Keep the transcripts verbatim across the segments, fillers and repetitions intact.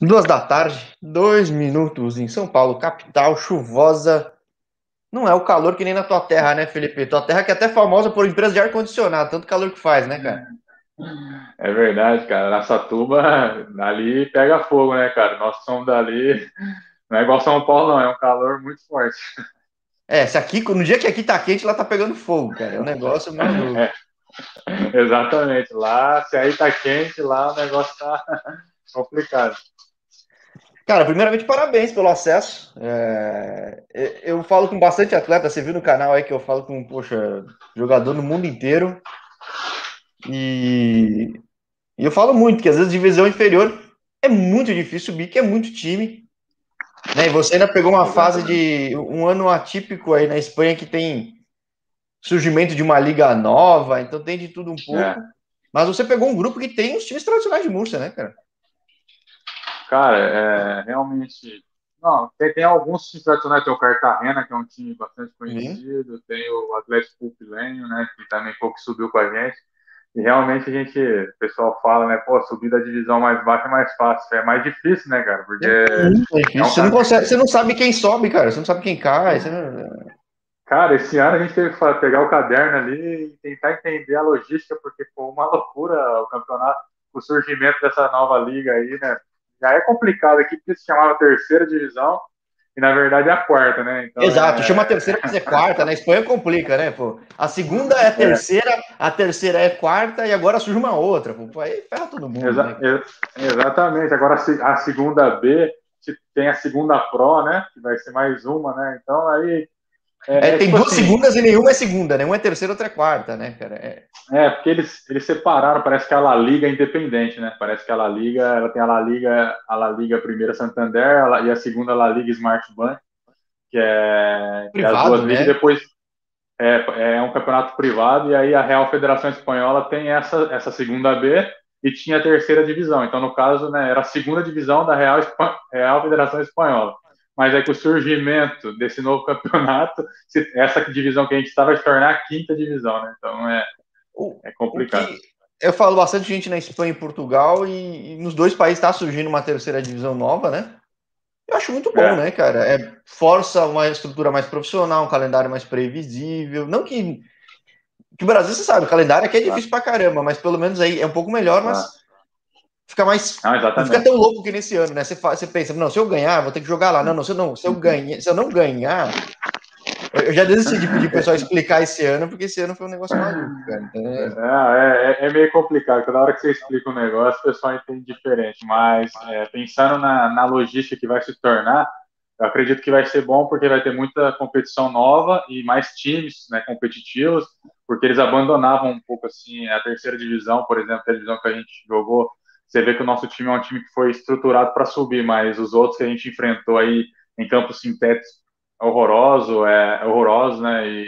Duas da tarde, dois minutos em São Paulo, capital chuvosa. Não é o calor que nem na tua terra, né, Felipe? Tua terra que é até famosa por empresa de ar-condicionado, tanto calor que faz, né, cara? É verdade, cara. Araçatuba, ali pega fogo, né, cara? Nós somos dali, não é igual São Paulo, não. É um calor muito forte. É, se aqui, no dia que aqui tá quente, lá tá pegando fogo, cara. É um negócio muito louco. É. Exatamente. Lá, se aí tá quente, lá o negócio tá complicado. Cara, primeiramente, parabéns pelo acesso. É... Eu falo com bastante atleta, você viu no canal aí que eu falo com, poxa, jogador no mundo inteiro. E, e eu falo muito que às vezes divisão inferior é muito difícil subir, que é muito time. Né? E você ainda pegou uma fase de um ano atípico aí na Espanha que tem surgimento de uma liga nova, então tem de tudo um pouco. É. Mas você pegou um grupo que tem os times tradicionais de Murcia, né, cara? Cara, é, realmente... Não, tem, tem alguns times tradicionais, tem o Cartagena, que é um time bastante conhecido, uhum. Tem o Atlético Pulpileño, né, que também pouco subiu com a gente, e realmente a gente, o pessoal fala, né, pô, subir da divisão mais baixa é mais fácil, é mais difícil, né, cara, porque... É difícil, é um você, não consegue, você não sabe quem sobe, cara, você não sabe quem cai, você não... Cara, esse ano a gente teve que pegar o caderno ali e tentar entender a logística, porque foi uma loucura o campeonato, o surgimento dessa nova liga aí, né? Já é complicado aqui, porque se chamava terceira divisão, e na verdade é a quarta, né? Então, exato, é... chama a terceira pra ser quarta, na Espanha complica, né, pô? A segunda é a terceira, é. a terceira é quarta, e agora surge uma outra, pô, aí ferra todo mundo, Exa- né? ex- Exatamente, agora a segunda B, tem a segunda Pro, né? Que vai ser mais uma, né? Então aí... É, é, tem tipo duas assim, segundas e nenhuma é segunda, né? Uma é terceira, outra é quarta, né, cara? É, é porque eles, eles separaram, parece que a La Liga é independente, né? Parece que a La Liga, ela tem a La Liga, a La Liga primeira Santander a La, e a segunda La Liga Smartbank, que é, privado, que é as duas, né? Ligas, depois é, é um campeonato privado, e aí a Real Federación Espanhola tem essa, essa segunda B e tinha a terceira divisão. Então, no caso, né, era a segunda divisão da Real, Real Federación Espanhola. Mas é que o surgimento desse novo campeonato, essa divisão que a gente está vai se tornar a quinta divisão, né? Então é, é complicado. Eu falo bastante gente na Espanha e Portugal, e, e nos dois países está surgindo uma terceira divisão nova, né? Eu acho muito bom, é. né, cara? É, força uma estrutura mais profissional, um calendário mais previsível. Não que... que o Brasil, você sabe, o calendário aqui é difícil pra caramba, mas pelo menos aí é um pouco melhor, mas... Ah. Fica mais. Não, não fica tão louco que nesse ano, né? Você, você pensa, não, se eu ganhar, vou ter que jogar lá. Não, não, se eu não, se eu ganhar, se eu não ganhar, eu, eu já desisti de pedir pro pessoal explicar esse ano, porque esse ano foi um negócio maluco, cara. É, é, é meio complicado, toda hora que você explica um negócio, o pessoal entende diferente. Mas é, pensando na, na logística que vai se tornar, eu acredito que vai ser bom, porque vai ter muita competição nova e mais times, né, competitivos, porque eles abandonavam um pouco assim a terceira divisão, por exemplo, a divisão que a gente jogou. Você vê que o nosso time é um time que foi estruturado para subir, mas os outros que a gente enfrentou aí em campo sintético é horroroso, é, é horroroso, né? E,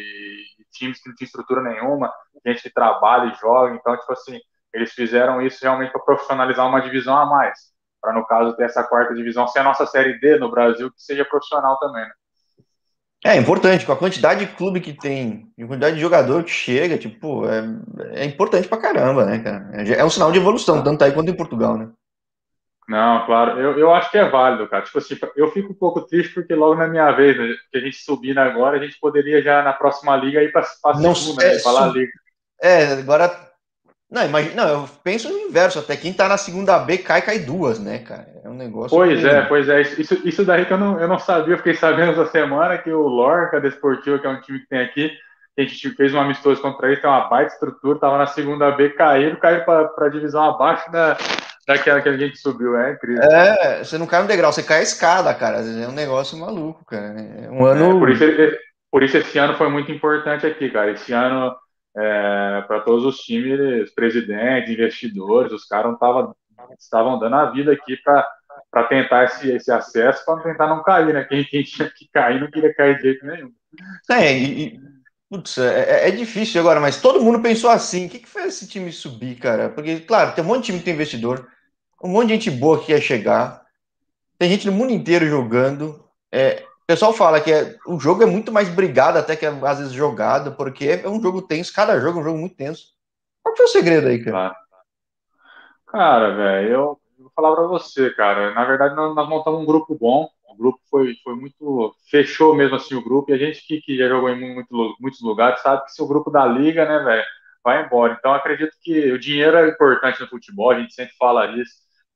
e times que não tinha estrutura nenhuma, gente que trabalha e joga. Então, tipo assim, eles fizeram isso realmente para profissionalizar uma divisão a mais. Para, no caso, ter essa quarta divisão, ser a nossa Série D no Brasil, que seja profissional também, né? É importante, com a quantidade de clube que tem, a quantidade de jogador que chega, tipo, é, é importante pra caramba, né, cara? É um sinal de evolução, tanto aí quanto em Portugal, né? Não, claro, eu, eu acho que é válido, cara. Tipo assim, eu fico um pouco triste porque logo na minha vez, né, que a gente subindo agora, a gente poderia já na próxima liga ir pra, pra não, segunda, é, né, falar sub... liga. É, agora... Não, imagina, não, eu penso no inverso, até quem tá na segunda B cai, cai duas, né, cara? É um negócio... Pois que... é, pois é, isso, isso daí que eu não, eu não sabia, eu fiquei sabendo essa semana que o Lorca Desportivo, que é um time que tem aqui, que a gente fez um amistoso contra eles, tem uma baita estrutura, tava na segunda B, caíram, caíram pra, pra divisão abaixo da, daquela que a gente subiu, é incrível. É, você não cai no degrau, você cai a escada, cara, é um negócio maluco, cara, né? Um ano... É, por, isso, por isso esse ano foi muito importante aqui, cara, esse ano... É, para todos os times, presidentes, investidores, os caras estavam dando a vida aqui para tentar esse, esse acesso, para tentar não cair, né? Quem, quem tinha que cair não queria cair de jeito nenhum. É, e, putz, é, é difícil agora, mas todo mundo pensou assim: o que, que fez esse time subir, cara? Porque, claro, tem um monte de time que tem investidor, um monte de gente boa que ia chegar, tem gente no mundo inteiro jogando. É, o pessoal fala que é, o jogo é muito mais brigado até que é, às vezes, jogado, porque é um jogo tenso, cada jogo é um jogo muito tenso. Qual que foi o segredo aí, cara? Cara, velho, eu, eu falar para você, cara. Na verdade, nós, nós montamos um grupo bom. O grupo foi, foi muito... Fechou mesmo assim o grupo. E a gente que, que já jogou em muito, muitos lugares sabe que se o grupo da Liga, né, velho, vai embora. Então, acredito que o dinheiro é importante no futebol. A gente sempre fala isso.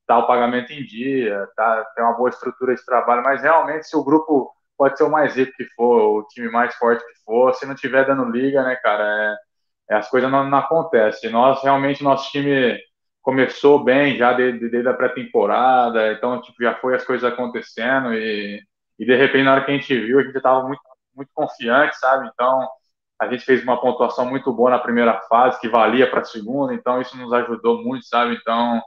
Tá o pagamento em dia, tá, tem uma boa estrutura de trabalho. Mas, realmente, se o grupo pode ser o mais rico que for, o time mais forte que for, se não tiver dando liga, né, cara, é, as coisas não, não acontecem. Nós, realmente, nosso time... começou bem já desde, desde a pré-temporada, então tipo, já foi as coisas acontecendo e, e de repente na hora que a gente viu, a gente estava muito, muito confiante, sabe? Então a gente fez uma pontuação muito boa na primeira fase, que valia para a segunda, então isso nos ajudou muito, sabe? Então,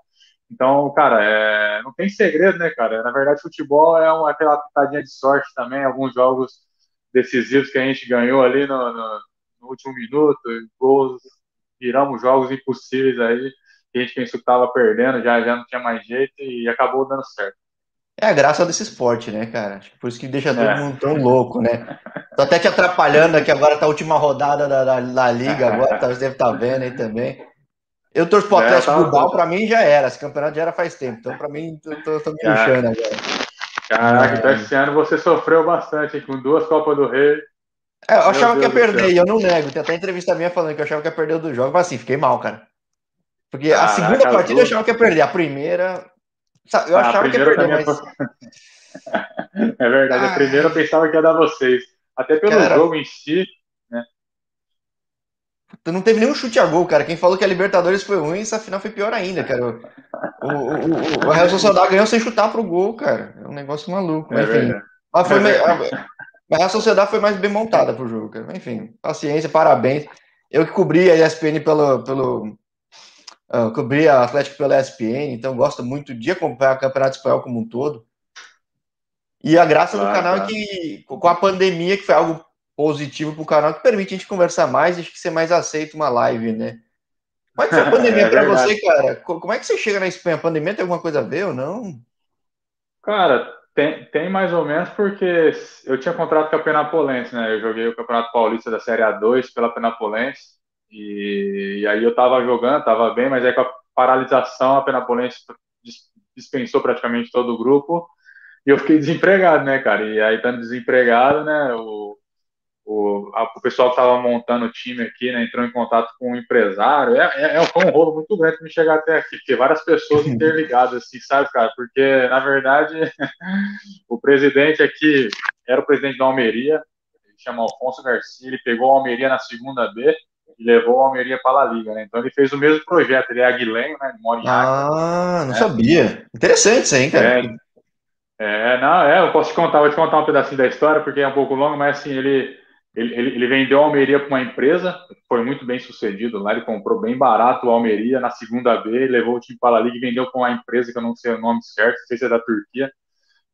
então cara, é, não tem segredo, né, cara? Na verdade, futebol é uma, aquela pitadinha de sorte também, alguns jogos decisivos que a gente ganhou ali no, no, no último minuto, gols, viramos jogos impossíveis aí, a gente pensou que estava perdendo, já, já não tinha mais jeito e acabou dando certo. É a graça desse esporte, né, cara? Por isso que deixa todo é. mundo tão louco, né? Tô até te atrapalhando aqui, agora tá a última rodada da, da, da Liga, agora tá, você deve estar tá vendo aí também. Eu torço pro Atlético Pulpileño, pra mim já era, esse campeonato já era faz tempo, então pra mim, tô, tô, tô me puxando agora. Caraca, é. Então esse ano você sofreu bastante, hein, com duas Copas do Rei. É, eu achava Meu que Deus ia perder, eu não nego, tem até entrevista minha falando que eu achava que ia perder do jogo, mas assim, fiquei mal, cara. Porque ah, a segunda cara, partida eu achava que ia perder, a primeira... Eu achava ah, que ia perder, mas... Minha... é verdade, ah, a primeira eu pensava que ia dar vocês. Até pelo cara, jogo em si, né? Não teve nenhum chute a gol, cara. Quem falou que a Libertadores foi ruim, essa final foi pior ainda, cara. O, o, o, o, o Real Sociedade ganhou sem chutar pro gol, cara. É um negócio maluco. É mas, enfim, mas foi é meio... a Real Sociedade foi mais bem montada pro jogo, cara. Enfim, paciência, parabéns. Eu que cobri a E S P N pelo... pelo... Eu cobri a Atlético pela E S P N, então gosto muito de acompanhar o Campeonato Espanhol como um todo. E a graça claro, do canal claro. é que, com a pandemia, que foi algo positivo para o canal, que permite a gente conversar mais e acho que ser mais aceito uma live, né? Como é que foi a pandemia é para você, cara? Como é que você chega na Espanha? A pandemia tem alguma coisa a ver ou não? Cara, tem, tem mais ou menos, porque eu tinha contrato com a Penapolense, né? Eu joguei o Campeonato Paulista da Série A dois pela Penapolense. E, e aí eu tava jogando, tava bem, mas aí com a paralisação a Penapolense dispensou praticamente todo o grupo e eu fiquei desempregado, né, cara? E aí estando desempregado, né, o, o, a, o pessoal que tava montando o time aqui, né, entrou em contato com o um empresário, é, é, é um rolo muito grande pra me chegar até aqui, porque várias pessoas interligadas, assim, sabe, cara? Porque, na verdade, o presidente aqui era o presidente da Almería, ele chama Alfonso Garcia, ele pegou a Almería na segunda B, e levou o Almería para a Liga, né? Então ele fez o mesmo projeto, ele é aguilenho, né? Ele mora em Águilas. Ah, não né? sabia. Interessante isso, hein, cara? É, é, não, é, eu posso te contar, vou te contar um pedacinho da história, porque é um pouco longo, mas assim, ele, ele, ele, ele vendeu o Almería para uma empresa, foi muito bem sucedido lá, ele comprou bem barato o Almería na segunda B, levou o time para a Liga e vendeu para uma empresa, que eu não sei o nome certo, não sei se é da Turquia,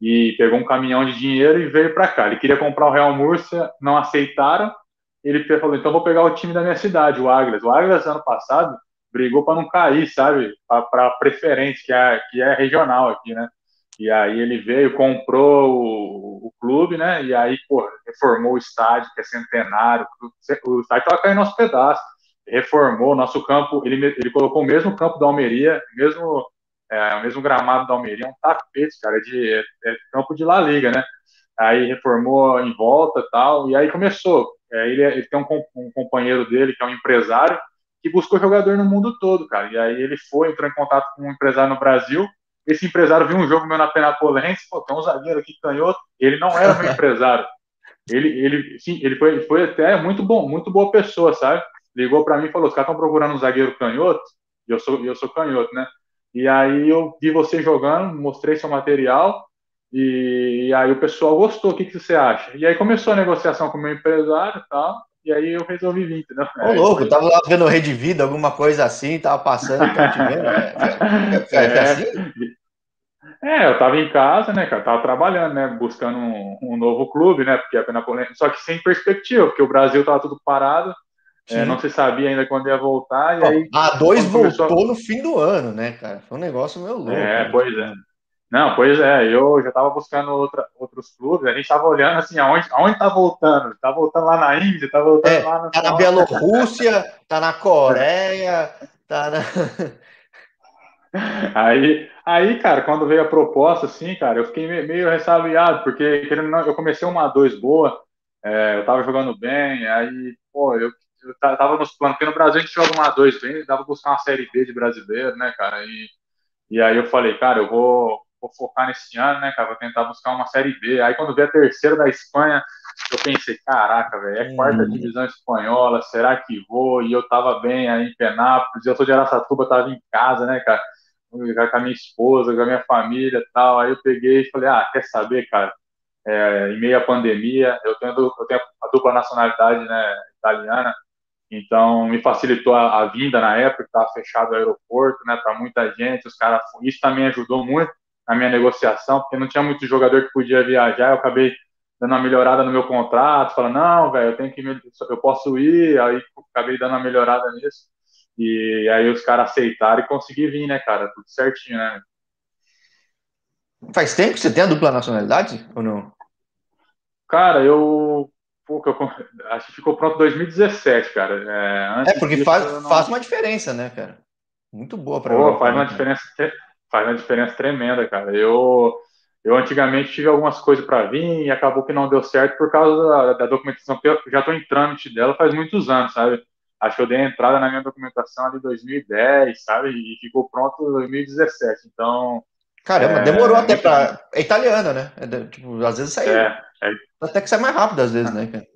e pegou um caminhão de dinheiro e veio para cá. Ele queria comprar o Real Murcia, não aceitaram, ele falou, então vou pegar o time da minha cidade, o Águilas. O Águilas, ano passado, brigou para não cair, sabe? Para a preferência, que é, que é regional aqui, né? E aí ele veio, comprou o, o clube, né? E aí, pô, reformou o estádio, que é centenário. O estádio estava caindo aos pedaços. Reformou o nosso campo. Ele, ele colocou o mesmo campo da Almería, mesmo, é, o mesmo gramado da Almería, um tapete, cara, de, é, é campo de La Liga, né? Aí reformou em volta e tal. E aí começou. É, ele, ele tem um, um companheiro dele, que é um empresário, que buscou jogador no mundo todo, cara. E aí ele foi, entrou em contato com um empresário no Brasil. Esse empresário viu um jogo meu na Penapolense, pô, tem um zagueiro aqui que canhoto. Ele não era meu empresário. Ele, ele, sim, ele, foi, ele foi até muito bom, muito boa pessoa, sabe? Ligou pra mim e falou, os caras estão procurando um zagueiro canhoto, e eu sou, eu sou canhoto, né? E aí eu vi você jogando, mostrei seu material, E, e aí o pessoal gostou, o que, que você acha? E aí começou a negociação com o meu empresário e tal, e aí eu resolvi vir, entendeu? Ô, louco, eu tava lá vendo Rede Vida, alguma coisa assim, tava passando, tava te vendo, né? é, é, é, assim? é, eu tava em casa, né, cara, tava trabalhando, né, buscando um, um novo clube, né, porque a Penapolense, só que sem perspectiva, porque o Brasil tava tudo parado, é, não se sabia ainda quando ia voltar, e aí... A dois voltou começou... no fim do ano, né, cara, foi um negócio meio louco. É, né? Pois é. Não, pois é, eu já estava buscando outra, outros clubes, a gente estava olhando assim, aonde, aonde tá voltando? Tá voltando lá na Índia, tá voltando é, lá na... Tá na Bielorrússia, tá na Coreia, tá na... Aí, aí, cara, quando veio a proposta, assim, cara, eu fiquei meio ressabiado, porque querendo não, eu comecei uma a dois boa, é, eu tava jogando bem, aí, pô, eu, eu tava nos planos, porque no Brasil a gente joga uma a dois bem, dava pra buscar uma Série B de brasileiro, né, cara, e, e aí eu falei, cara, eu vou, vou focar nesse ano, né, cara, vou tentar buscar uma Série B. Aí quando veio a terceira da Espanha, eu pensei, caraca, velho, é quarta divisão espanhola, será que vou? E eu tava bem aí em Penápolis, eu sou de Araçatuba, tava em casa, né, cara, com a minha esposa, com a minha família e tal. Aí eu peguei e falei, ah, quer saber, cara, é, em meio à pandemia, eu tenho, eu tenho a dupla nacionalidade, né, italiana, então me facilitou a, a vinda na época, estava fechado o aeroporto, né, para muita gente, os caras, isso também ajudou muito na minha negociação, porque não tinha muito jogador que podia viajar, eu acabei dando uma melhorada no meu contrato, falando, não, velho, eu tenho que, eu posso ir, aí acabei dando uma melhorada nisso. E aí os caras aceitaram e consegui vir, né, cara? Tudo certinho, né? Faz tempo que você tem a dupla nacionalidade ou não? Cara, eu... Pô, que eu... acho que ficou pronto em dois mil e dezessete, cara. É, antes é porque disso, faz, não... faz uma diferença, né, cara? Muito boa pra Pô, mim. Faz uma, diferença, faz uma diferença tremenda, cara. Eu, eu antigamente tive algumas coisas pra vir e acabou que não deu certo por causa da, da documentação, que eu já tô em trâmite dela faz muitos anos, sabe? Acho que eu dei a entrada na minha documentação ali em dois mil e dez, sabe? E ficou pronto em dois mil e dezessete, então... Caramba, é, demorou até pra... É italiana, né? É, tipo, às vezes saiu. É, é... Até que sai mais rápido, às vezes, né, cara?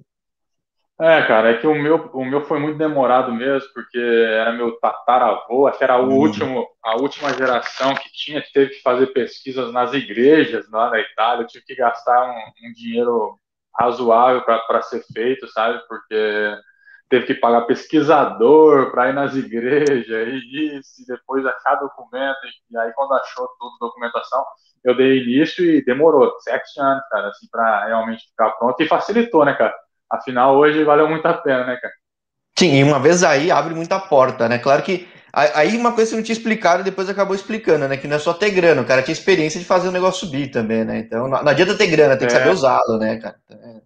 É, cara, é que o meu, o meu foi muito demorado mesmo, porque era meu tataravô, acho que era o último, a última geração que tinha, que teve que fazer pesquisas nas igrejas lá na Itália, eu tive que gastar um, um dinheiro razoável pra, pra ser feito, sabe? Porque... teve que pagar pesquisador para ir nas igrejas, e isso, e depois achar documento, e aí quando achou toda a documentação, eu dei início e demorou sete anos, cara, assim, para realmente ficar pronto, e facilitou, né, cara? Afinal, hoje valeu muito a pena, né, cara? Sim, e uma vez aí, abre muita porta, né? Claro que, aí uma coisa que você não tinha explicado, depois acabou explicando, né, que não é só ter grana, o cara tinha experiência de fazer o negócio subir também, né? Então, não adianta ter grana, tem que é. saber usá-lo, né, cara? É.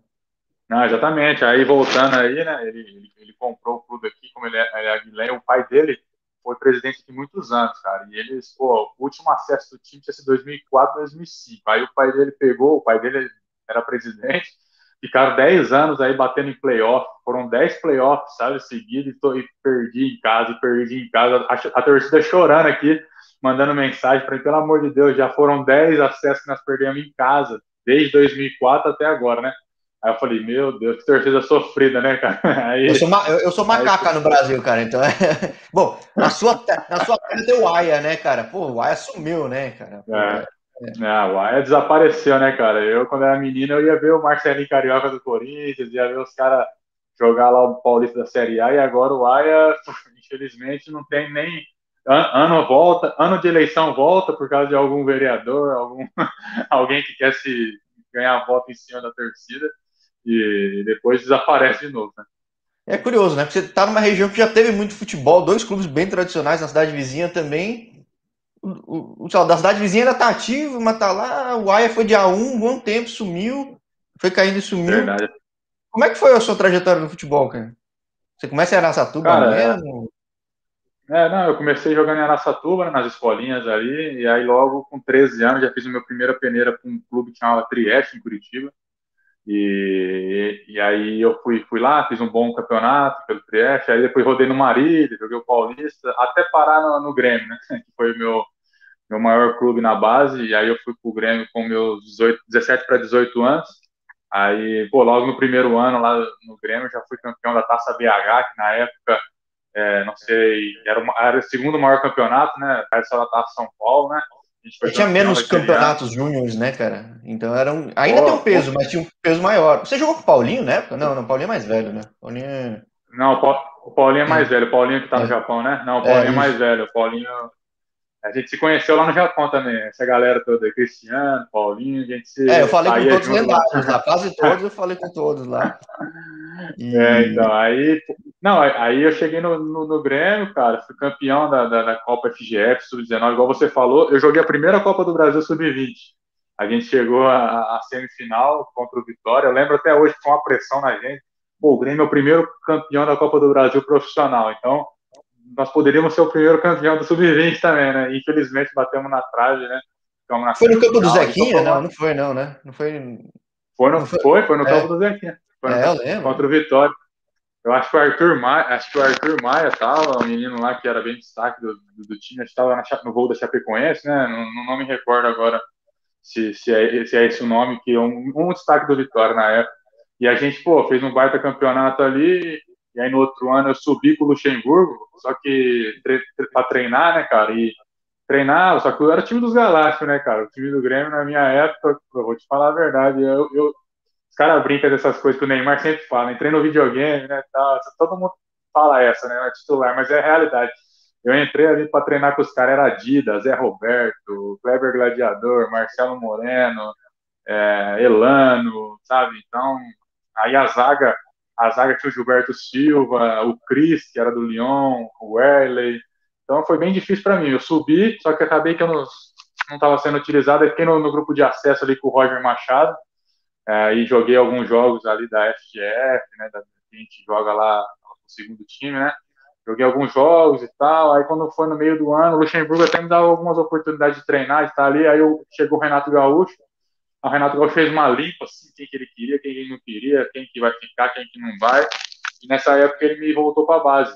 Não, exatamente, aí voltando aí, né, ele, ele, ele comprou o clube aqui, como ele é, ele é Guilherme, o pai dele foi presidente aqui muitos anos, cara, e eles, pô, o último acesso do time tinha sido dois mil e quatro, dois mil e cinco, aí o pai dele pegou, o pai dele era presidente, ficaram dez anos aí batendo em playoff, foram dez playoffs, sabe, seguidos, e, e perdi em casa, perdi em casa, a, a torcida chorando aqui, mandando mensagem pra mim, pelo amor de Deus, já foram dez acessos que nós perdemos em casa, desde dois mil e quatro até agora, né? Aí eu falei, meu Deus, que torcida sofrida, né, cara? Aí, eu, sou ma- eu, eu sou macaca aí... no Brasil, cara, então é... Bom, na sua terra na sua tem o Aia, né, cara? Pô, o Aia sumiu, né, cara? Pô, é. É. É, o Aia desapareceu, né, cara? Eu, quando era menino, eu ia ver o Marcelinho Carioca do Corinthians, ia ver os caras jogar lá o Paulista da Série A, e agora o Aia, infelizmente, não tem nem... Ano volta, ano de eleição volta por causa de algum vereador, algum alguém que quer se ganhar voto em cima da torcida. E depois desaparece de novo, né? É curioso, né? Porque você tá numa região que já teve muito futebol, dois clubes bem tradicionais na cidade vizinha também. O, o, o da cidade vizinha ainda tá ativo, mas tá lá. O Aia foi de A um, um bom tempo, sumiu, foi caindo e sumiu. Verdade. Como é que foi a sua trajetória no futebol, cara? Você começa em Araçatuba mesmo? É, não, eu comecei jogando em Araçatuba, nas escolinhas ali, e aí logo com treze anos já fiz a minha primeira peneira com um clube que chamava Trieste, em Curitiba. E, e aí eu fui, fui lá, fiz um bom campeonato pelo Trieste, aí depois rodei no Marília, joguei o Paulista, até parar no, no Grêmio, né, que foi o meu, meu maior clube na base, e aí eu fui pro Grêmio com meus dezoito, dezessete para dezoito anos, aí, pô, logo no primeiro ano lá no Grêmio, já fui campeão da Taça B H, que na época, é, não sei, era, uma, era o segundo maior campeonato, né, só da Taça São Paulo, né. Eu tinha menos campeonatos júniores, né, cara? Então era um... Ainda oh, tem um peso, oh. mas tinha um peso maior. Você jogou com o Paulinho na época? Não, não, o Paulinho é mais velho, né? Paulinho é... Não, o Paulinho é mais velho. O Paulinho que tá no é. Japão, né? Não, o Paulinho é, é mais velho. O Paulinho... A gente se conheceu lá no Japão também. Essa galera toda. Cristiano, Paulinho, a gente se... É, eu falei com todos os lendários lá. Quase todos eu falei com todos lá. E... É, então, aí... Não, aí eu cheguei no, no, no Grêmio, cara. Fui campeão da, da, da Copa F G F, sub dezenove, igual você falou. Eu joguei a primeira Copa do Brasil, sub vinte. A gente chegou à semifinal contra o Vitória. Eu lembro até hoje que foi uma pressão na gente. Pô, o Grêmio é o primeiro campeão da Copa do Brasil profissional. Então... nós poderíamos ser o primeiro campeão do sub vinte também, né? Infelizmente, batemos na trave, né? Na foi no campo final, do Zequinha? Não, não foi não, né? Não foi... Foi no, não foi... Foi, foi no é. campo do Zequinha. Foi no é, campo, eu lembro. Contra o Vitória. Eu acho que o Arthur Maia, acho que o Arthur Maia tava, um menino lá que era bem destaque do, do, do time, acho que tava na, no gol da Chapecoense, né? Não, não, não me recordo agora se, se, é, se é esse o nome, que é um, um destaque do Vitória na época. E a gente, pô, fez um baita campeonato ali, e aí no outro ano eu subi com o Luxemburgo, só que tre, tre, pra treinar, né, cara? E treinar, só que eu era o time dos Galácticos, né, cara? O time do Grêmio, na minha época, eu vou te falar a verdade, eu... eu os caras brincam dessas coisas que o Neymar sempre fala, entrei no videogame, né, tal, todo mundo fala essa, né, não é titular, mas é a realidade. Eu entrei ali pra treinar com os caras, era Adidas, Zé Roberto, Kleber Gladiador, Marcelo Moreno, é, Elano, sabe, então, aí a zaga, a zaga tinha o Gilberto Silva, o Cris, que era do Lyon, o Werley, então foi bem difícil pra mim, eu subi, só que acabei que eu não, não tava sendo utilizado, eu fiquei no, no grupo de acesso ali com o Roger Machado, É, e joguei alguns jogos ali da F G F, né, da, a gente joga lá o segundo time, né, joguei alguns jogos e tal, aí quando foi no meio do ano, o Luxemburgo até me dava algumas oportunidades de treinar, de estar ali, aí eu, chegou o Renato Gaúcho, o Renato Gaúcho fez uma limpa, assim, quem que ele queria, quem que ele não queria, quem que vai ficar, quem que não vai, e nessa época ele me voltou para a base,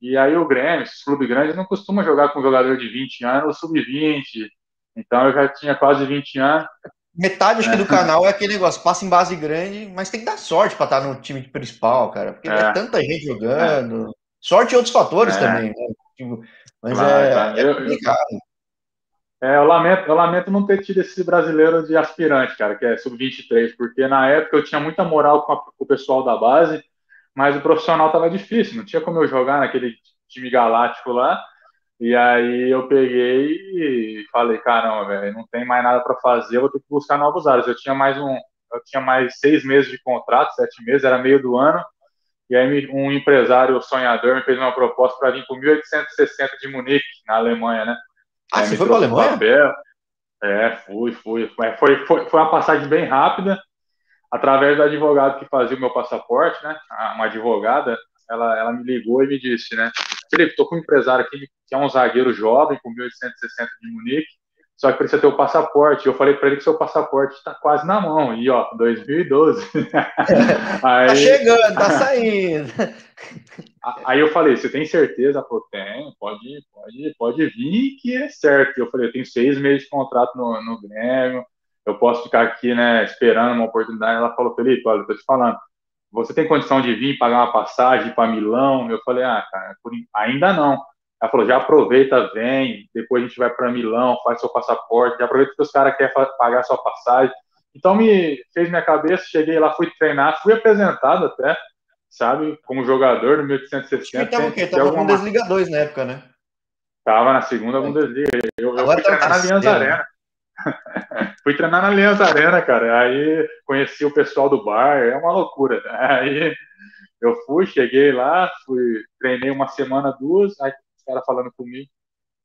e aí o Grêmio, esses clubes grandes, não costuma jogar com um jogador de vinte anos, sub vinte, então eu já tinha quase vinte anos, metade acho é. que do canal é aquele negócio, passa em base grande, mas tem que dar sorte pra estar no time principal, cara, porque é, é tanta gente jogando, é. sorte e outros fatores é. também, né? Tipo, mas claro, é, tá. é eu, complicado. Eu, é, eu, lamento, eu lamento não ter tido esse brasileiro de aspirante, cara, que é sub vinte e três, porque na época eu tinha muita moral com, a, com o pessoal da base, mas o profissional tava difícil, não tinha como eu jogar naquele time galáctico lá. E aí eu peguei e falei, caramba, velho, não tem mais nada para fazer, eu vou ter que buscar novos áreas. Eu tinha mais um, eu tinha mais seis meses de contrato, sete meses, era meio do ano. E aí um empresário sonhador me fez uma proposta para vir para o mil oitocentos e sessenta de Munique, na Alemanha, né? Ah, aí você foi para a Alemanha? Papel. É, fui, fui. Foi, foi, foi uma passagem bem rápida, através do advogado que fazia o meu passaporte, né? Uma advogada, ela, ela me ligou e me disse, né? Felipe, tô com um empresário aqui que é um zagueiro jovem, com mil oitocentos e sessenta de Munique, só que precisa ter o passaporte. Eu falei pra ele que seu passaporte tá quase na mão, e ó, dois mil e doze. Aí, tá chegando, tá saindo. Aí eu falei, você tem certeza? Ela falou, tenho, pode, pode, pode vir que é certo. Eu falei, eu tenho seis meses de contrato no, no Grêmio, eu posso ficar aqui, né, esperando uma oportunidade. Ela falou, Felipe, olha, eu tô te falando, você tem condição de vir pagar uma passagem para Milão? Eu falei, ah, cara, por... ainda não. Ela falou, já aproveita, vem, depois a gente vai para Milão, faz seu passaporte, já aproveita que os caras querem pagar sua passagem. Então, me fez minha cabeça, cheguei lá, fui treinar, fui apresentado até, sabe, como jogador no mil oitocentos e sessenta. Então, tava o quê? Tava alguma... na Bundesliga dois na época, né? Tava na segunda Bundesliga. Eu, eu fui treinar na Allianz Arena. Fui treinar na Allianz Arena, cara. Aí conheci o pessoal do Bayern, é uma loucura. Aí eu fui, cheguei lá, fui, treinei uma semana, duas. Aí os caras falando comigo,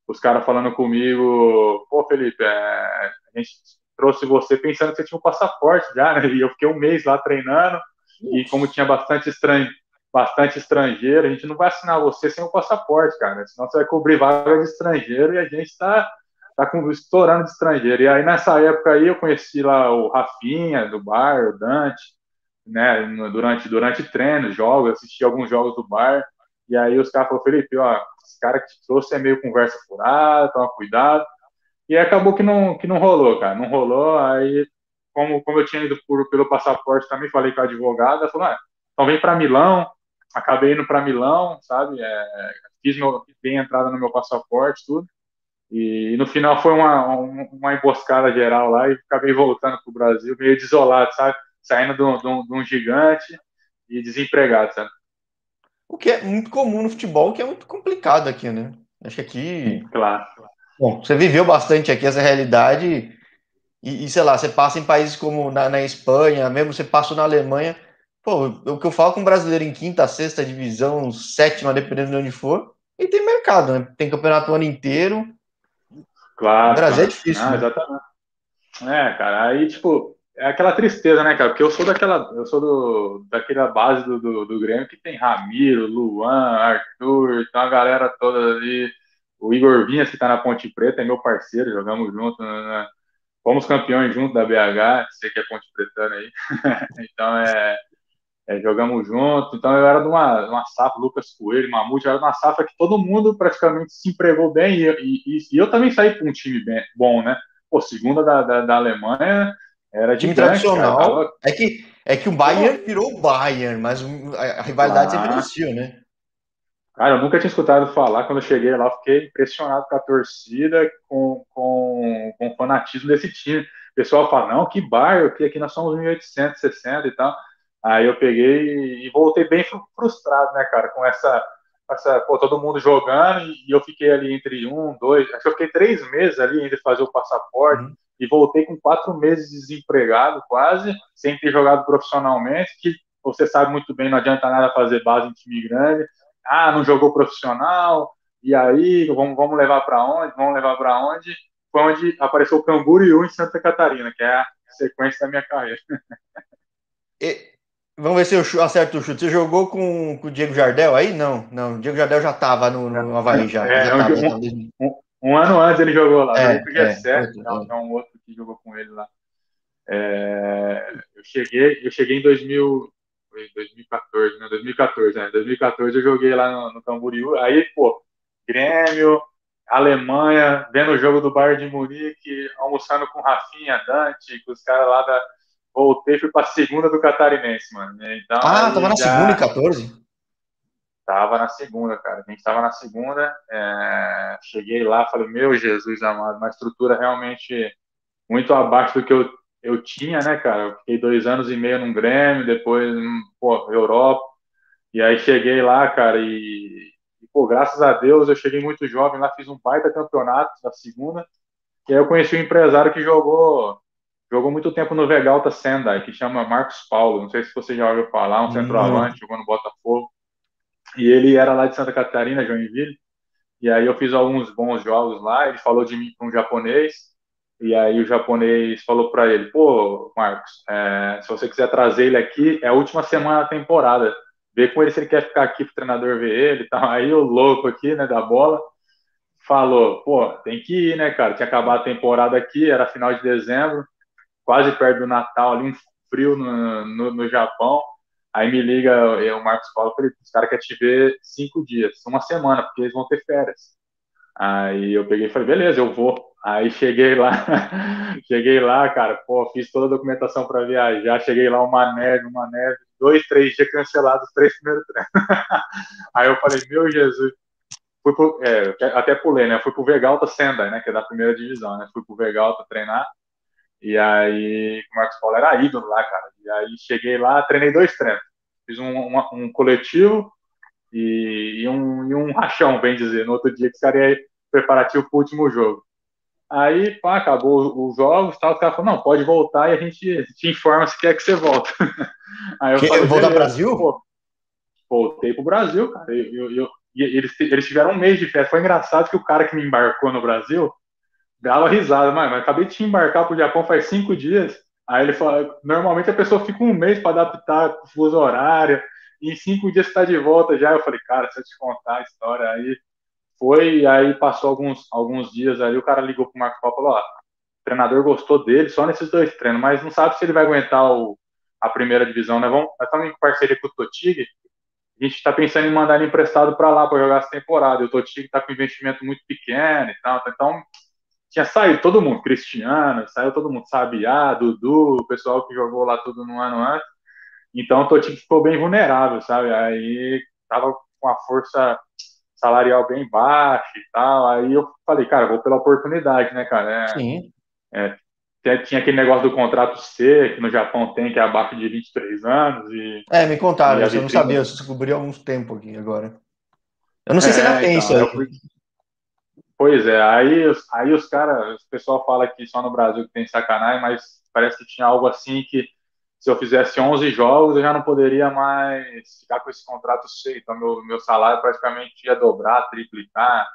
os caras falando comigo, pô, Felipe, é, a gente trouxe você pensando que você tinha um passaporte já, né? E eu fiquei um mês lá treinando. E como tinha bastante estranho, bastante estrangeiro, a gente não vai assinar você sem o passaporte, cara. Senão você vai cobrir vaga de estrangeiro e a gente tá. Tá com, estourando de estrangeiro. E aí, nessa época aí, eu conheci lá o Rafinha, do Bar, o Dante, né, durante, durante treino, jogos, assisti alguns jogos do Bar, e aí os caras falaram, Felipe, ó, esse cara que te trouxe é meio conversa furada, toma cuidado. E aí acabou que não, que não rolou, cara, não rolou. Aí, como, como eu tinha ido por, pelo passaporte também, falei com a advogada, falou, ah, então vem pra Milão, acabei indo pra Milão, sabe, é, fiz meu, bem entrada no meu passaporte, tudo. E no final foi uma, uma emboscada geral lá e acabei voltando pro Brasil meio desolado, sabe? Saindo de um, de um, de um gigante e desempregado, sabe? O que é muito comum no futebol, o que é muito complicado aqui, né? Acho que aqui... Claro. Bom, você viveu bastante aqui essa realidade e, e sei lá, você passa em países como na, na Espanha, mesmo você passou na Alemanha. Pô, o que eu falo com um brasileiro em quinta, sexta divisão, sétima, dependendo de onde for, e tem mercado, né? Tem campeonato o ano inteiro. Claro. O Brasil é difícil. Ah, né? Exatamente. É, cara, aí, tipo, É aquela tristeza, né, cara? Porque eu sou daquela, eu sou do, daquela base do, do, do Grêmio que tem Ramiro, Luan, Arthur, tá a galera toda ali. O Igor Vinhas, que tá na Ponte Preta, é meu parceiro, jogamos junto, né? Fomos campeões junto da B H, sei que é Ponte Pretana aí. Então é, é, jogamos junto. Então eu era de uma, uma safra, Lucas Coelho, Mamute, eu era de uma safra que todo mundo praticamente se empregou bem e, e, e eu também saí com um time bem, bom, né? Pô, segunda da, da, da Alemanha. Era time gigante, tradicional. Cara, tava... É que é que o Bayern virou Bayern, mas a rivalidade ah. sempre existiu, né? Cara, eu nunca tinha escutado falar. Quando eu cheguei lá, eu fiquei impressionado com a torcida, com, com, com o fanatismo desse time. O pessoal fala, não, que Bayern, que aqui nós somos mil oitocentos e sessenta e tal. Aí eu peguei e voltei bem frustrado, né, cara, com essa... Essa, pô, todo mundo jogando, e eu fiquei ali entre um, dois, acho que eu fiquei três meses ali entre fazer o passaporte, uhum. e voltei com quatro meses desempregado quase, sem ter jogado profissionalmente, que você sabe muito bem, não adianta nada fazer base em time grande, ah, não jogou profissional, e aí, vamos, vamos levar para onde, vamos levar para onde, foi onde apareceu o Camboriú em Santa Catarina, que é a sequência da minha carreira. e... Vamos ver se eu acerto o chute. Você jogou com, com o Diego Jardel aí? Não, não. O Diego Jardel já estava no, no Avaí já. É, já tava, um, um, um ano antes ele jogou lá. É, o é, certo, é, não, é. Não, um outro que jogou com ele lá. É, eu, cheguei, eu cheguei em dois mil, dois mil e quatorze, né? dois mil e quatorze, né? dois mil e quatorze eu joguei lá no, no Camboriú. Aí, pô, Grêmio, Alemanha, vendo o jogo do Bayern de Munique, almoçando com Rafinha, Dante, com os caras lá da... Voltei, fui pra segunda do Catarinense, mano. Então, ah, tava na já... segunda em quatorze? Tava na segunda, cara. A gente tava na segunda. É... Cheguei lá, falei, meu Jesus amado, uma estrutura realmente muito abaixo do que eu, eu tinha, né, cara? Eu fiquei dois anos e meio num Grêmio, depois, pô, Europa. E aí cheguei lá, cara, e, e pô, graças a Deus, eu cheguei muito jovem lá, fiz um baita campeonato da segunda. E aí eu conheci um empresário que jogou... Jogou muito tempo no Vegalta Sendai, que chama Marcos Paulo. Não sei se você já ouviu falar, um uhum. centroavante, jogou no Botafogo. E ele era lá de Santa Catarina, Joinville. E aí eu fiz alguns bons jogos lá. Ele falou de mim para um japonês. E aí o japonês falou para ele, pô, Marcos, é, se você quiser trazer ele aqui, é a última semana da temporada. Vê com ele se ele quer ficar aqui para o treinador ver ele e tal. Aí o louco aqui, né, da bola, falou, pô, tem que ir, né, cara? Tinha acabado a temporada aqui, era final de dezembro. Quase perto do Natal, ali um frio no, no, no Japão. Aí me liga eu, o Marcos Paulo, falei, os caras querem te ver cinco dias, uma semana, porque eles vão ter férias. Aí eu peguei e falei, beleza, eu vou. Aí cheguei lá, cheguei lá, cara, pô, fiz toda a documentação para viajar, cheguei lá, uma neve, uma neve, dois, três dias cancelados, os três primeiros treinos. Aí eu falei, meu Jesus, fui pro, é, até pulei, né, fui pro Vegalta Sendai, né, que é da primeira divisão, né, fui pro Vegalta treinar. E aí, o Marcos Paulo era ídolo lá, cara. E aí, cheguei lá, treinei dois treinos. Fiz um, um, um coletivo e, e, um, e um rachão, bem dizer. No outro dia, que os caras iam preparativo pro último jogo. Aí, pá, acabou os jogos e tal. Os caras falaram, não, pode voltar e a gente te informa se quer que você volta. Aí eu que, falei, voltar pro Brasil? Pô, voltei pro Brasil, cara. Eu, eu, eu, e eles, eles tiveram um mês de férias. Foi engraçado que o cara que me embarcou no Brasil... Dava risada, mas, mas acabei de te embarcar pro Japão faz cinco dias. Aí ele fala, normalmente a pessoa fica um mês para adaptar o fuso horário, e em cinco dias você tá de volta já. Eu falei, cara, se eu te contar a história aí. Foi, aí passou alguns, alguns dias ali, o cara ligou pro Marcos Paulo e falou, ó, o treinador gostou dele só nesses dois treinos, mas não sabe se ele vai aguentar o, a primeira divisão, né? Vamos, nós estamos em parceria com o Tochigi, a gente tá pensando em mandar ele emprestado para lá para jogar essa temporada. E o Tochigi tá com investimento muito pequeno e tal, então... Tinha saído todo mundo, Cristiano, saiu todo mundo, Sabiá, Dudu, o pessoal que jogou lá tudo no ano antes. Então o Tochigi ficou bem vulnerável, sabe? Aí tava com a força salarial bem baixa e tal. Aí eu falei, cara, vou pela oportunidade, né, cara? É, Sim. É, tinha aquele negócio do contrato C, que no Japão tem, que é abaixo de vinte e três anos. E, é, me contaram, eu não sabia, eu descobri há algum tempo aqui agora. Eu não sei é, se ainda tem isso aí. Pois é, aí, aí os caras, o pessoal fala que só no Brasil que tem sacanagem, mas parece que tinha algo assim que se eu fizesse onze jogos eu já não poderia mais ficar com esse contrato C, então meu, meu salário praticamente ia dobrar, triplicar,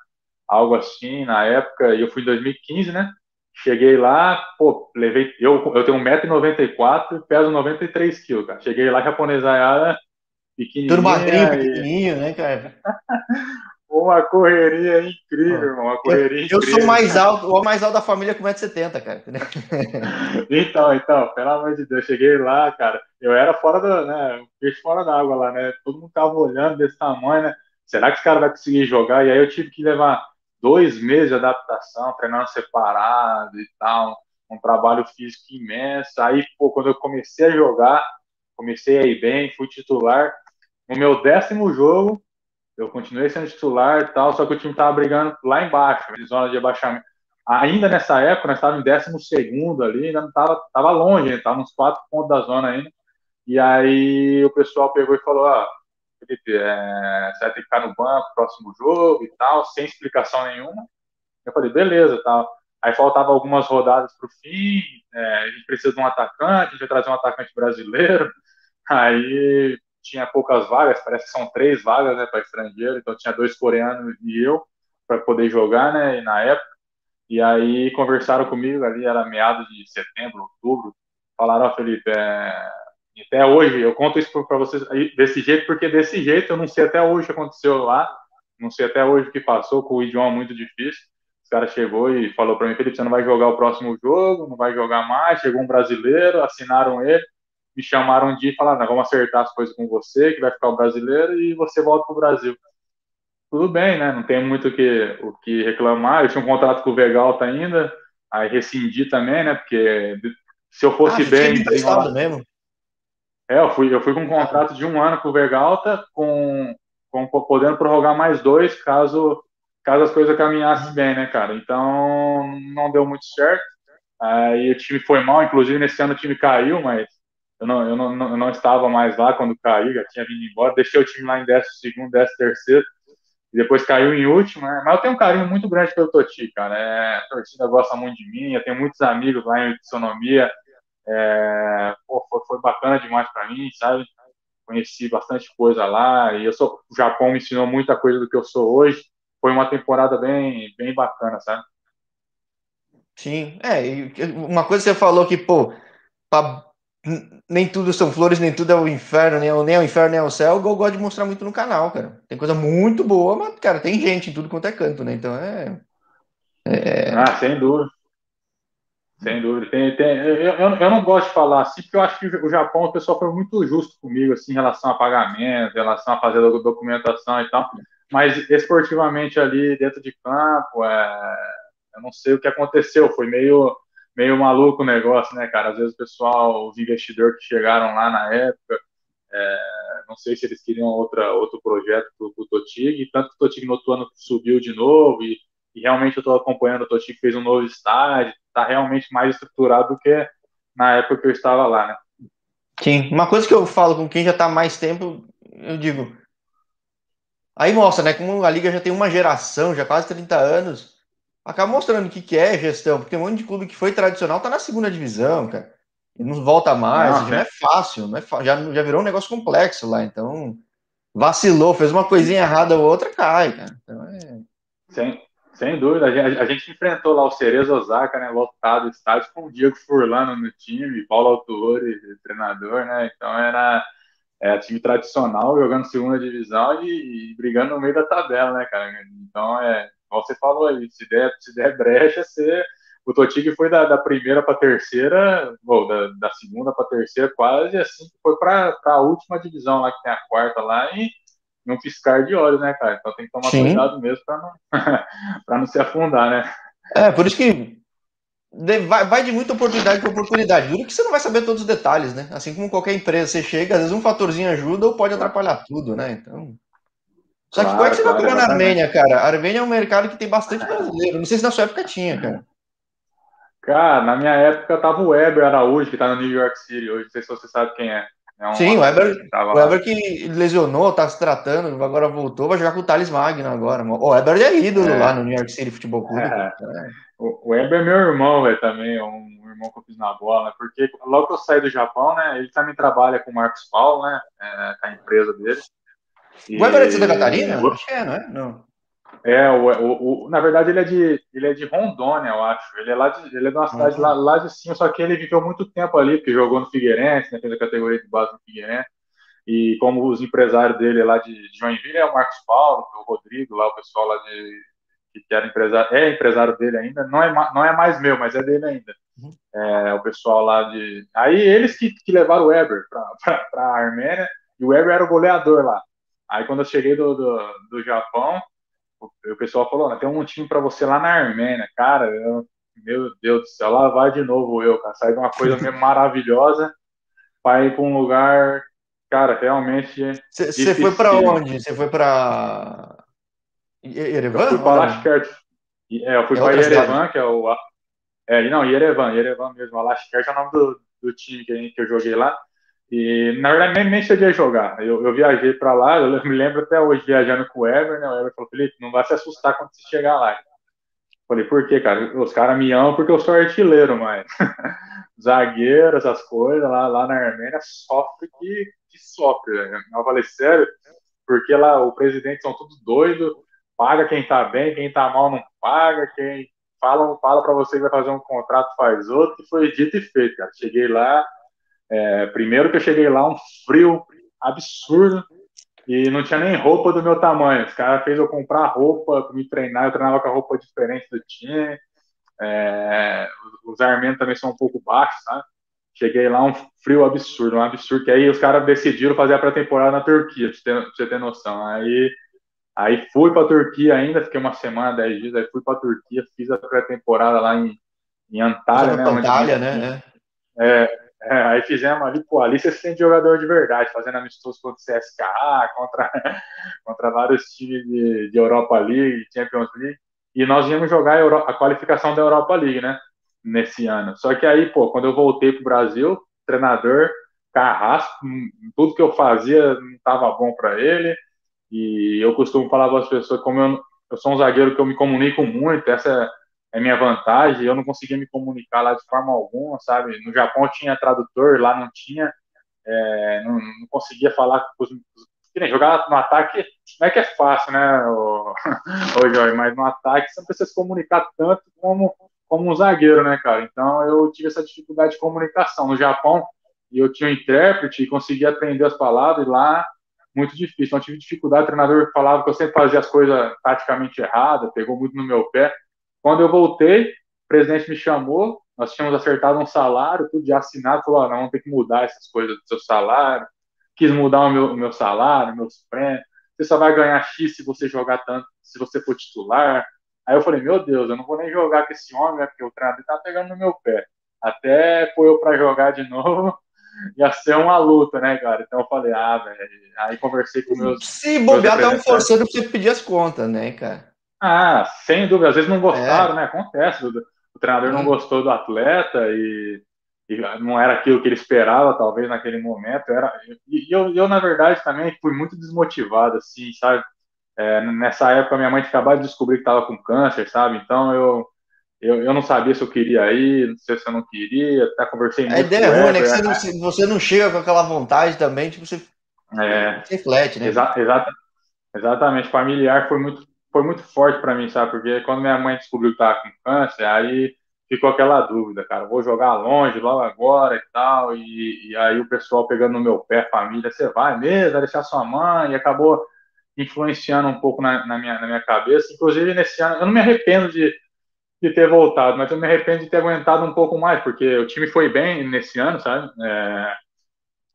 algo assim na época, e eu fui em dois mil e quinze, né, Cheguei lá, pô, levei. Eu, eu tenho um metro e noventa e quatro e peso noventa e três quilos, cara. Cheguei lá, japonesaiada, pequenininha. Tudo magrinho, e... pequenininho, né, cara? Uma correria incrível, irmão. Uma correria eu, incrível. Eu sou mais alto, o mais alto da família com um metro e setenta, cara. Então, então, pelo amor de Deus, cheguei lá, cara. Eu era fora da, né? Peixe fora da água lá, né? Todo mundo tava olhando desse tamanho, né? Será que esse cara vai conseguir jogar? E aí eu tive que levar dois meses de adaptação, treinando separado e tal. Um trabalho físico imenso. Aí, pô, quando eu comecei a jogar, comecei a ir bem, fui titular. No meu décimo jogo, eu continuei sendo titular e tal, só que o time tava brigando lá embaixo, em zona de abaixamento. Ainda nessa época, nós estávamos em décimo segundo ali, ainda não tava, tava longe, estava uns quatro pontos da zona ainda. E aí o pessoal pegou e falou, ó, Felipe, é, você vai ter que ficar no banco, próximo jogo e tal, sem explicação nenhuma. Eu falei, beleza, tal. Aí faltava algumas rodadas pro fim, é, a gente precisa de um atacante, a gente vai trazer um atacante brasileiro. Aí... tinha poucas vagas, parece que são três vagas, né, para estrangeiro, então tinha dois coreanos e eu, para poder jogar, né, na época, e aí conversaram comigo ali, era meados de setembro, outubro, falaram, ó, Felipe, é... até hoje, eu conto isso para vocês desse jeito, porque desse jeito eu não sei até hoje o que aconteceu lá, não sei até hoje o que passou, com o idioma muito difícil, os caras chegou e falou para mim, Felipe, você não vai jogar o próximo jogo, não vai jogar mais, chegou um brasileiro, assinaram ele, me chamaram um dia e falaram, vamos acertar as coisas com você, que vai ficar o brasileiro, e você volta pro Brasil. Tudo bem, né? Não tem muito o que, o que reclamar. Eu tinha um contrato com o Vegalta ainda, aí rescindi também, né? Porque se eu fosse ah, bem... Desenrolar... mesmo? É, eu fui, eu fui com um contrato de um ano com o Vegalta, com, com, podendo prorrogar mais dois, caso, caso as coisas caminhassem bem, né, cara? Então, não deu muito certo. Aí o time foi mal, inclusive nesse ano o time caiu, mas Eu não, eu, não, eu não estava mais lá quando caiu, já tinha vindo embora, deixei o time lá em décimo segundo, décimo terceiro, e depois caiu em último, né? Mas eu tenho um carinho muito grande pelo Tochigi, cara, é, a torcida gosta muito de mim, eu tenho muitos amigos lá em fisionomia, é, pô, foi, foi bacana demais pra mim, sabe? Conheci bastante coisa lá, e eu sou, o Japão me ensinou muita coisa do que eu sou hoje, foi uma temporada bem, bem bacana, sabe? Sim, é, e uma coisa que você falou que, pô, pra... nem tudo são flores, nem tudo é o inferno, nem é o, nem é o inferno, nem é o céu. Eu gosto de mostrar muito no canal, cara. Tem coisa muito boa, mas, cara, tem gente em tudo quanto é canto, né? Então é... é... Ah, sem dúvida. Sem dúvida. Tem, tem... Eu, eu, eu não gosto de falar assim, porque eu acho que o Japão, o pessoal foi muito justo comigo, assim, em relação a pagamento, em relação a fazer documentação e tal. Mas esportivamente ali, dentro de campo, é... eu não sei o que aconteceu. Foi meio... meio maluco o negócio, né, cara? Às vezes o pessoal, os investidores que chegaram lá na época, é, não sei se eles queriam outra, outro projeto pro, pro Tochigi, tanto que o Tochigi no outro ano subiu de novo, e, e realmente eu tô acompanhando, o Tochigi fez um novo estádio, tá realmente mais estruturado do que na época que eu estava lá, né? Sim, uma coisa que eu falo com quem já tá há mais tempo, eu digo, aí mostra, né, como a Liga já tem uma geração, já quase trinta anos, acaba mostrando o que, que é gestão, porque um monte de clube que foi tradicional tá na segunda divisão, cara, e não volta mais, não, já cara. Não é fácil, não é fa... já, já virou um negócio complexo lá, então vacilou, fez uma coisinha errada ou outra, cai, cara. Então, é... sem, sem dúvida, a gente, a gente enfrentou lá o Cerezo Osaka, né, lotado estádio, com o Diego Furlano no time, Paulo Autuori, treinador, né, então era... é, time tradicional, jogando segunda divisão e, e brigando no meio da tabela, né, cara? Então, é, como você falou aí, se der, se der brecha, você... o Tochigi foi da, da primeira para terceira, ou da, da segunda para terceira, quase, assim, foi para a última divisão lá, que tem a quarta lá, e não piscar de olho, né, cara? Então tem que tomar Sim. cuidado mesmo para não, para não se afundar, né? É, por isso que vai de muita oportunidade para oportunidade. Duro que você não vai saber todos os detalhes, né? Assim como qualquer empresa, você chega, às vezes um fatorzinho ajuda ou pode atrapalhar tudo, né? Então... só que claro, como é que você claro, vai pegar exatamente. Na Armênia, cara? A Armênia é um mercado que tem bastante brasileiro. Não sei se na sua época tinha, cara. Cara, na minha época tava o Heber Araújo, que tá no New York City hoje. Não sei se você sabe quem é. é um Sim, o Heber que, o Heber que lesionou, tá se tratando, agora voltou, vai jogar com o Thales Magno agora. O Heber é ídolo é. lá no New York City Futebol Clube. É. Cara. O Éver é meu irmão, velho, também, um irmão que eu fiz na bola, porque logo que eu saí do Japão, né, ele também trabalha com o Marcos Paulo, né, é, com a empresa dele. E... o Éver é de Santa Catarina? Acho que é, não é? Não. É, o, o, o, na verdade ele é, de, ele é de Rondônia, eu acho. Ele é, lá de, ele é de uma cidade uhum. lá, lá de cima, só que ele viveu muito tempo ali, porque jogou no Figueirense, né, fez a categoria de base do Figueirense. E como os empresários dele lá de, de Joinville é o Marcos Paulo, o Rodrigo, lá o pessoal lá de, que era empresário, é empresário dele ainda, não é, não é mais meu, mas é dele ainda. Uhum. É, o pessoal lá de... Aí eles que, que levaram o Éver para a Armênia, e o Heber era o goleador lá. Aí quando eu cheguei do, do, do Japão, o, o pessoal falou, né, tem um time pra você lá na Armênia. Cara, eu, meu Deus do céu, lá vai de novo eu, cara. Sai de uma coisa mesmo maravilhosa pra ir pra um lugar, cara, realmente... Você foi pra onde? Você foi pra... Yerevan? Eu fui pra Lashkert. É, eu fui é pra Yerevan, cidade. que é o... É, não, Yerevan, Yerevan mesmo. A Lashkert é o nome do, do time que, que eu joguei lá. E, na verdade, nem, nem cheguei a jogar. Eu, eu viajei pra lá, eu me lembro até hoje viajando com o Éver, né? O Éver falou, Felipe, não vai se assustar quando você chegar lá. Falei, por quê, cara? Os caras me amam porque eu sou artilheiro, mas zagueiro, essas coisas, lá, lá na Armênia sofre que, que sofre, velho. Eu falei, sério? Porque lá o presidente são todos doidos, paga quem tá bem, quem tá mal não paga, quem fala, fala pra você que vai fazer um contrato faz outro, e foi dito e feito, cara. Cheguei lá, É, primeiro que eu cheguei lá, um frio absurdo, e não tinha nem roupa do meu tamanho. Os caras fez eu comprar roupa pra me treinar. Eu treinava com a roupa diferente do time. É, os armênios também são um pouco baixos, sabe? Cheguei lá, um frio absurdo, um absurdo. Que aí os caras decidiram fazer a pré-temporada na Turquia, pra você ter, pra você ter noção. Aí, aí fui pra Turquia ainda, fiquei uma semana, dez dias. Aí fui pra Turquia, fiz a pré-temporada lá em, em Antalya, né? Antalya, né? É. É, aí fizemos ali, pô, ali você se sente jogador de verdade, fazendo amistoso contra o C S K A, contra, contra vários times de, de Europa League, Champions League, e nós íamos jogar a, Euro, a qualificação da Europa League, né, nesse ano. Só que aí, pô, quando eu voltei pro Brasil, treinador, carrasco, tudo que eu fazia não tava bom pra ele, e eu costumo falar para as pessoas, como eu, eu sou um zagueiro que eu me comunico muito, essa... é minha vantagem, eu não conseguia me comunicar lá de forma alguma, sabe? No Japão tinha tradutor, lá não tinha, é, não, não conseguia falar com os... Jogar no ataque não é que é fácil, né, ô, ô Jorge? Mas no ataque você não precisa se comunicar tanto como, como um zagueiro, né, cara? Então eu tive essa dificuldade de comunicação. No Japão eu tinha um intérprete e conseguia aprender as palavras, e lá muito difícil. Então eu tive dificuldade, o treinador falava que eu sempre fazia as coisas taticamente erradas, pegou muito no meu pé. Quando eu voltei, o presidente me chamou, nós tínhamos acertado um salário, tudo de assinado, falou, ah, não, vamos ter que mudar essas coisas do seu salário, quis mudar o meu, o meu salário, meus prêmios, você só vai ganhar X se você jogar tanto, se você for titular. Aí eu falei, meu Deus, eu não vou nem jogar com esse homem, porque o treinador tá pegando no meu pé. Até pôr eu pra jogar de novo, ia ser uma luta, né, cara? Então eu falei, ah, velho, aí conversei com meus... Se bobear, estavam forçando pra você pedir as contas, né, cara? Ah, sem dúvida, às vezes não gostaram, é. né, acontece, o, o treinador não gostou do atleta e, e não era aquilo que ele esperava, talvez, naquele momento, era, e eu, eu, na verdade, também fui muito desmotivado, assim, sabe, é, nessa época minha mãe acabava de descobrir que estava com câncer, sabe, então eu, eu, eu não sabia se eu queria ir, não sei se eu não queria, até conversei muito. A ideia é ruim, né, que você não, você não chega com aquela vontade também, tipo, você é, reflete, né. Exa, exa, exatamente, familiar foi muito foi muito forte pra mim, sabe, porque quando minha mãe descobriu que tava com câncer, aí ficou aquela dúvida, cara, vou jogar longe logo agora e tal, e, e aí o pessoal pegando no meu pé, família, você vai mesmo, vai deixar sua mãe, e acabou influenciando um pouco na, na, minha, na minha cabeça, inclusive nesse ano, eu não me arrependo de, de ter voltado, mas eu me arrependo de ter aguentado um pouco mais, porque o time foi bem nesse ano, sabe, é,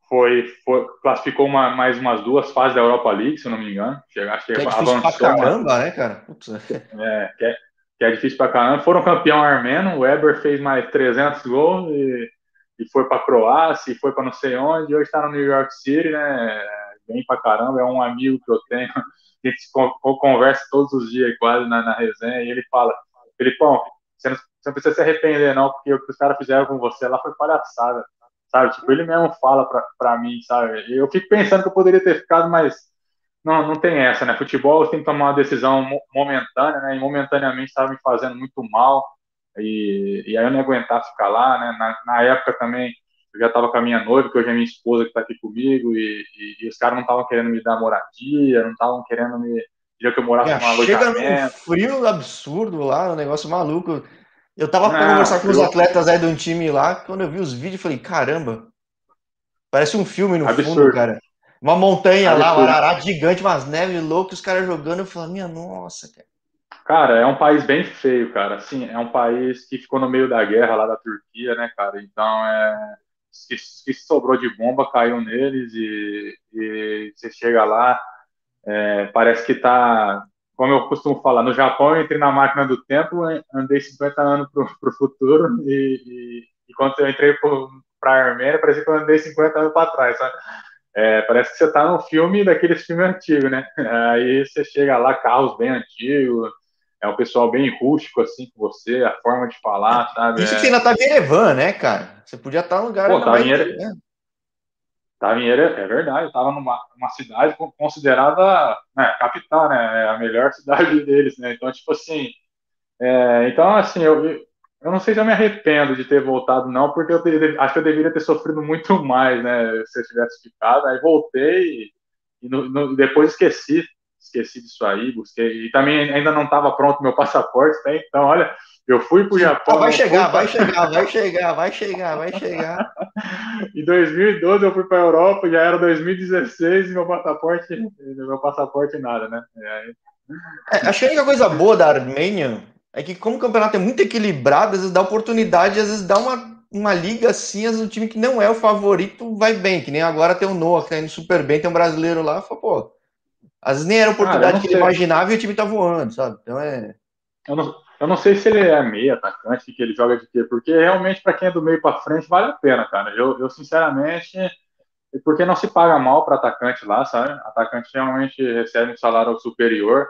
foi, foi, classificou uma, mais umas duas fases da Europa League, se eu não me engano. Chega, chega, que é difícil avançou, pra caramba, né, cara? É, que, é, que é difícil pra caramba. Foram campeão armeno, o Heber fez mais trezentos gols e, e foi pra Croácia, e foi pra não sei onde. Hoje tá no New York City, né? Bem pra caramba. É um amigo que eu tenho, a gente conversa todos os dias quase na, na resenha, e ele fala, Felipão, você não, você não precisa se arrepender não, porque o que os caras fizeram com você lá foi palhaçada. Sabe, tipo, ele mesmo fala pra, pra mim, sabe, eu fico pensando que eu poderia ter ficado, mas não, não tem essa, né, futebol você tem que tomar uma decisão momentânea, né, e momentaneamente estava me fazendo muito mal, e, e aí eu não aguentava ficar lá, né, na, na época também, eu já tava com a minha noiva, que hoje é minha esposa que tá aqui comigo, e, e, e os caras não estavam querendo me dar moradia, não estavam querendo me dia que eu morava numa alojamento. Chega num frio absurdo lá, um negócio maluco. Eu tava pra conversar com os atletas aí de um time lá, quando eu vi os vídeos, falei, caramba, parece um filme no absurdo. Fundo, cara. Uma montanha absurdo. Lá, um arará gigante, umas neves loucas, os caras jogando, eu falei, minha nossa, cara. Cara, é um país bem feio, cara. Assim, é um país que ficou no meio da guerra lá da Turquia, né, cara? Então, é... que, que sobrou de bomba, caiu neles e, e você chega lá, é... parece que tá... Como eu costumo falar, no Japão eu entrei na máquina do tempo, andei cinquenta anos pro, pro futuro e, e, e quando eu entrei pro, pra Armênia, parecia que eu andei cinquenta anos pra trás, sabe? É, parece que você tá num filme daqueles filmes antigos, né? Aí você chega lá, carros bem antigos, é um pessoal bem rústico, assim, com você, a forma de falar, sabe? Isso é... que você ainda tá em Erevan, né, cara? Você podia estar num lugar... Pô, tava em Erevan, né? Tava em Erevan, é verdade, eu tava numa uma cidade considerada, né, capital, né? A melhor cidade deles, né? Então, tipo assim... É, então, assim, eu, eu não sei se eu me arrependo de ter voltado, não, porque eu te, acho que eu deveria ter sofrido muito mais, né? Se eu tivesse ficado, aí voltei e no, no, depois esqueci. Esqueci disso aí, busquei. E também ainda não estava pronto meu passaporte, né? Então, olha, eu fui pro Japão. Ah, vai chegar, fui... vai chegar, vai chegar, vai chegar, vai chegar. Em dois mil e doze eu fui para a Europa, já era dois mil e dezesseis e meu passaporte, meu passaporte nada, né? Aí... É, acho que a única coisa boa da Armênia é que, como o campeonato é muito equilibrado, às vezes dá oportunidade, às vezes dá uma, uma liga assim, às vezes um time que não é o favorito vai bem, que nem agora tem o Noah, que tá indo super bem, tem um brasileiro lá, fala, pô. Às vezes nem era a oportunidade ah, que ele imaginava e o time tá voando, sabe? Então é... Eu não, eu não sei se ele é meio atacante, que ele joga de quê, porque realmente para quem é do meio para frente vale a pena, cara. Eu, eu sinceramente... Porque não se paga mal para atacante lá, sabe? Atacante realmente recebe um salário superior.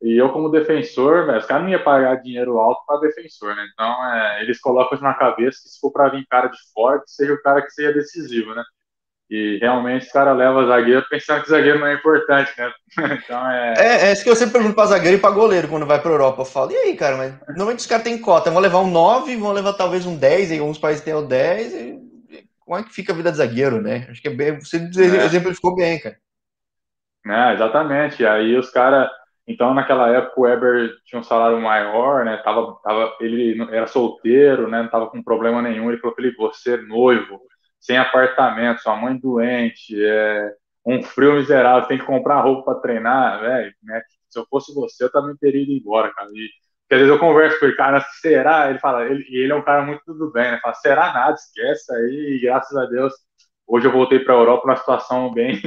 E eu como defensor, velho, os caras não iam pagar dinheiro alto para defensor, né? Então é, eles colocam na cabeça que se for para vir cara de fora, que seja o cara que seja decisivo, né? E realmente os caras levam zagueiro pensando que zagueiro não é importante, né? Então é... é. É isso que eu sempre pergunto pra zagueiro e pra goleiro quando vai pra Europa. Eu falo, e aí, cara, mas normalmente os caras têm cota, vão levar um nove, vão levar talvez um dez, aí alguns países têm o dez, e como é que fica a vida de zagueiro, né? Acho que é bem. Você é. exemplificou bem, cara. É, exatamente. E aí os caras. Então, naquela época, o Heber tinha um salário maior, né? Tava, tava, ele era solteiro, né? Não tava com problema nenhum. Ele falou pra ele, você noivo. Sem apartamento, sua mãe doente, é, um frio miserável, tem que comprar roupa para treinar, velho, né? Se eu fosse você, eu também teria ido embora, cara. E, porque às vezes eu converso com ele, cara, será? Ele fala, ele, ele é um cara muito tudo bem, né? Fala, será nada, esquece aí, e graças a Deus, hoje eu voltei para a Europa numa situação bem,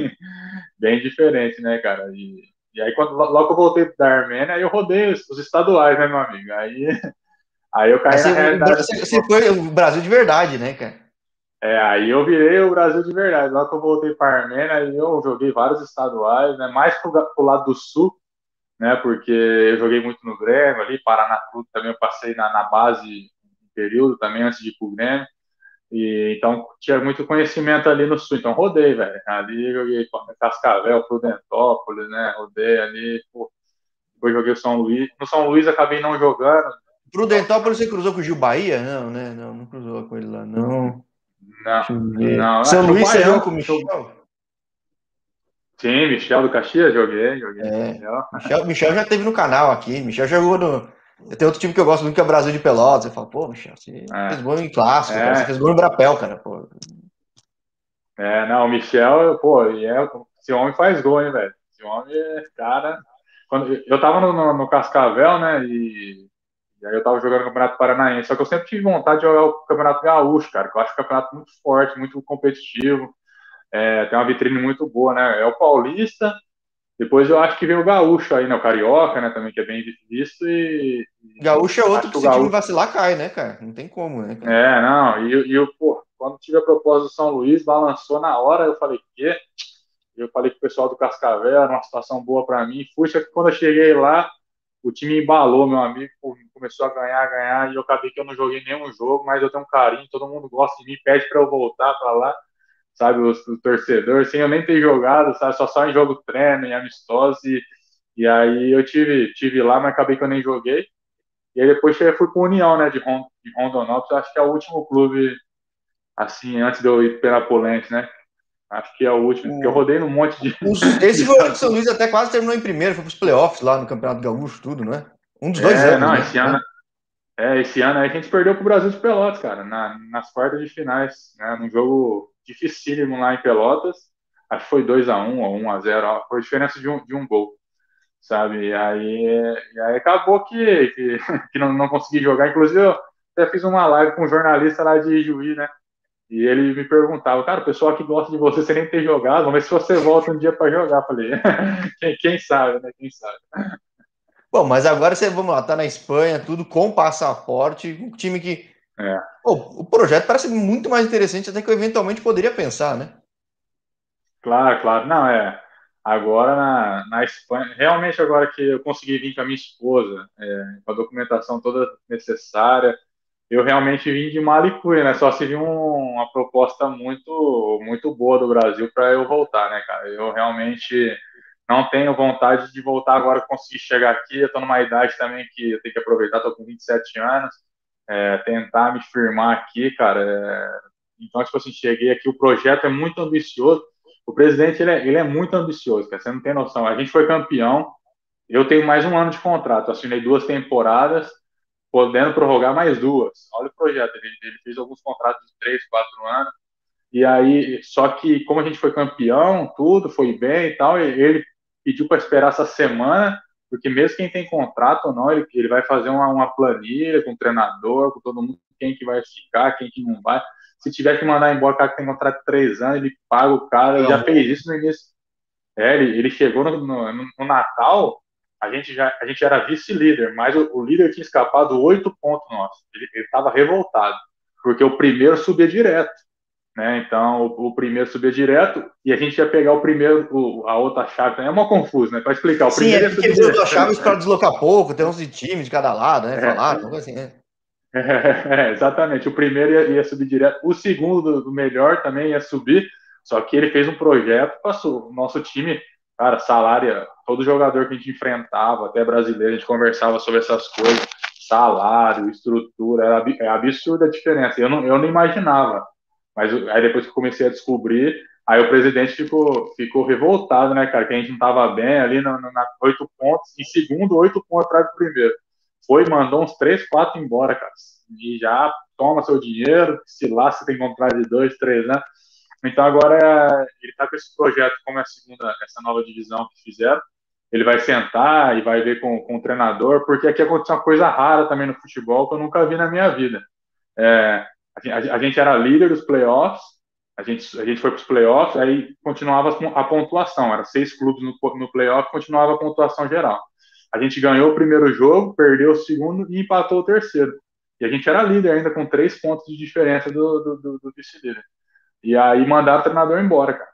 bem diferente, né, cara? E, e aí, quando, logo que eu voltei da Armênia, aí eu rodei os, os estaduais, né, meu amigo? Aí, aí eu caí Mas na você, realidade. Você, você foi o Brasil de verdade, né, cara? É, aí eu virei o Brasil de verdade. Lá que eu voltei para a Armênia, aí eu joguei vários estaduais, né? Mais pro, pro lado do sul, né? Porque eu joguei muito no Grêmio ali, Paraná Clube também eu passei na, na base um período também antes de ir pro Grêmio. E, então tinha muito conhecimento ali no sul, então rodei, velho. Ali joguei Cascavel, Prudentópolis, né? Rodei ali, pô. Depois joguei o São Luís. No São Luís acabei não jogando. Prudentópolis você cruzou com o Gil Bahia? Não, né? Não, não cruzou com ele lá, não. Não, não. São Luís você jogou com o Michel? Sim, Michel do Caxias, joguei, joguei. É. Michel. Michel, Michel já teve no canal aqui, Michel jogou no... Tem outro time que eu gosto muito que é o Brasil de Pelotas, eu falo, pô, Michel, você é. fez gol em clássico, é. cara, você fez gol no Brapel, cara, pô. É, não, o Michel, pô, é, esse homem faz gol, hein, velho, esse homem é, cara... Quando, eu tava no, no, no Cascavel, né, e... E aí eu tava jogando o Campeonato Paranaense, só que eu sempre tive vontade de jogar o Campeonato Gaúcho, cara, que eu acho que é um campeonato muito forte, muito competitivo, é, tem uma vitrine muito boa, né, é o Paulista, depois eu acho que vem o Gaúcho aí, né, o Carioca, né, também, que é bem visto e... Gaúcho é outro que se o time vacilar cai, né, cara, não tem como, né, cara? É, não, e eu, pô, quando tive a proposta do São Luís, balançou na hora, eu falei, quê? Eu falei pro pessoal do Cascavel, era uma situação boa pra mim, fui, só que quando eu cheguei lá, o time embalou, meu amigo, começou a ganhar, a ganhar, e eu acabei que eu não joguei nenhum jogo, mas eu tenho um carinho, todo mundo gosta de mim, pede pra eu voltar pra lá, sabe, os, os torcedores, sem eu nem ter jogado, sabe, só só em jogo treino, em amistoso, e, e aí eu tive, tive lá, mas acabei que eu nem joguei, e aí depois eu fui pro União, né, de Rondonópolis, acho que é o último clube, assim, antes de eu ir pro Penapolense, né, Acho que é o último, o... porque eu rodei num monte de... Os... Esse foi o ano que o São Luís até quase terminou em primeiro, foi para os playoffs lá no Campeonato Gaúcho, tudo, né? Um dos é, dois anos, não, né? Esse ano... É, esse ano aí a gente perdeu pro Brasil de Pelotas, cara, na, nas quartas de finais, né, num jogo dificílimo lá em Pelotas, acho que foi dois a um ou um a zero, foi a diferença de um, de um gol, sabe, e aí, e aí acabou que, que, que não, não consegui jogar, inclusive eu até fiz uma live com um jornalista lá de Juiz, né, e ele me perguntava, cara, o pessoal que gosta de você, você nem ter jogado, vamos ver se você volta um dia pra jogar, falei, quem, quem sabe, né, quem sabe. Bom, mas agora você, vamos lá, tá na Espanha, tudo com passaporte, um time que... É. Pô, o projeto parece muito mais interessante até que eu eventualmente poderia pensar, né? Claro, claro. Não, é... Agora na, na Espanha... Realmente agora que eu consegui vir com a minha esposa, é, com a documentação toda necessária, eu realmente vim de mala e cuia, né? Só se viu um, uma proposta muito, muito boa do Brasil para eu voltar, né, cara? Eu realmente... Não tenho vontade de voltar agora, conseguir chegar aqui. Eu tô numa idade também que eu tenho que aproveitar, tô com vinte e sete anos, é, tentar me firmar aqui, cara. É, então, tipo assim, cheguei aqui, o projeto é muito ambicioso. O presidente, ele é, ele é muito ambicioso, cara, você não tem noção. A gente foi campeão, eu tenho mais um ano de contrato, assinei duas temporadas, podendo prorrogar mais duas. Olha o projeto, ele, ele fez alguns contratos de três, quatro anos. E aí, só que como a gente foi campeão, tudo foi bem e tal, ele pediu para esperar essa semana, porque mesmo quem tem contrato ou não, ele, ele vai fazer uma, uma planilha com o treinador, com todo mundo, quem que vai ficar, quem que não vai. Se tiver que mandar embora o cara que tem contrato de três anos, ele paga o cara, ele já fez isso no início. É, ele, ele chegou no, no, no Natal, a gente, já, a gente era vice-líder, mas o, o líder tinha escapado oito pontos nossos. Ele estava revoltado, porque o primeiro subia direto. Né? Então, o, o primeiro subia direto e a gente ia pegar o primeiro, o, a outra chave. É uma confusa, né? Para explicar. O Sim, primeiro é porque eles usam chaves para deslocar pouco, tem uns de time de cada lado, né? É. Falar, algo assim, né? É, é, exatamente. O primeiro ia, ia subir direto. O segundo, do, do melhor, também ia subir. Só que ele fez um projeto, passou o nosso time, cara, salário, todo jogador que a gente enfrentava, até brasileiro, a gente conversava sobre essas coisas, salário, estrutura, era, era absurda a diferença. Eu não, eu não imaginava. Mas aí depois que eu comecei a descobrir, aí o presidente ficou, ficou revoltado, né, cara? Que a gente não tava bem ali na oito pontos, em segundo, oito pontos atrás do primeiro. Foi, mandou uns três, quatro embora, cara. E já toma seu dinheiro, se lá você tem que comprar de dois, três, né? Então agora ele tá com esse projeto, como é a segunda, essa nova divisão que fizeram. Ele vai sentar e vai ver com, com o treinador, porque aqui aconteceu uma coisa rara também no futebol que eu nunca vi na minha vida. É... A gente era líder dos playoffs, a gente, a gente foi para os playoffs, aí continuava a pontuação, era seis clubes no, no playoff, continuava a pontuação geral. A gente ganhou o primeiro jogo, perdeu o segundo e empatou o terceiro. E a gente era líder ainda com três pontos de diferença do, do, do, do vice-líder. E aí mandaram o treinador embora, cara.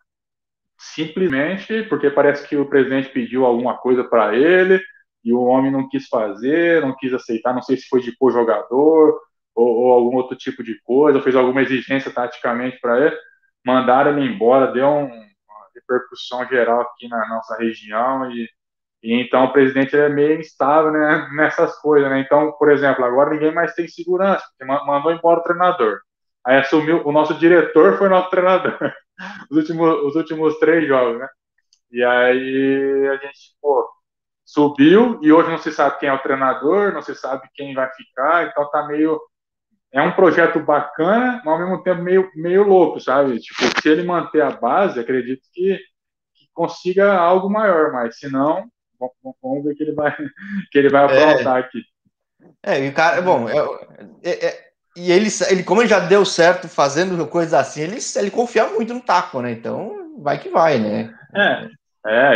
Simplesmente porque parece que o presidente pediu alguma coisa para ele e o homem não quis fazer, não quis aceitar, não sei se foi de pôr jogador... Ou, ou algum outro tipo de coisa, ou fez alguma exigência taticamente para ele, mandaram ele embora, deu um, uma repercussão geral aqui na nossa região, e, e então o presidente é meio instável, né, nessas coisas, né? Então, por exemplo, agora ninguém mais tem segurança, porque mandou embora o treinador, aí assumiu, o nosso diretor foi nosso treinador, os últimos, os últimos três jogos, né, e aí a gente, pô, subiu, e hoje não se sabe quem é o treinador, não se sabe quem vai ficar, então tá meio... É um projeto bacana, mas ao mesmo tempo meio, meio louco, sabe? Tipo, se ele manter a base, acredito que, que consiga algo maior, mas se não, vamos ver que ele vai, que ele vai aprontar é, aqui. É, e o cara, bom, é, é, é, e ele, ele, como ele já deu certo fazendo coisas assim, ele, ele confia muito no taco, né? Então, vai que vai, né? É,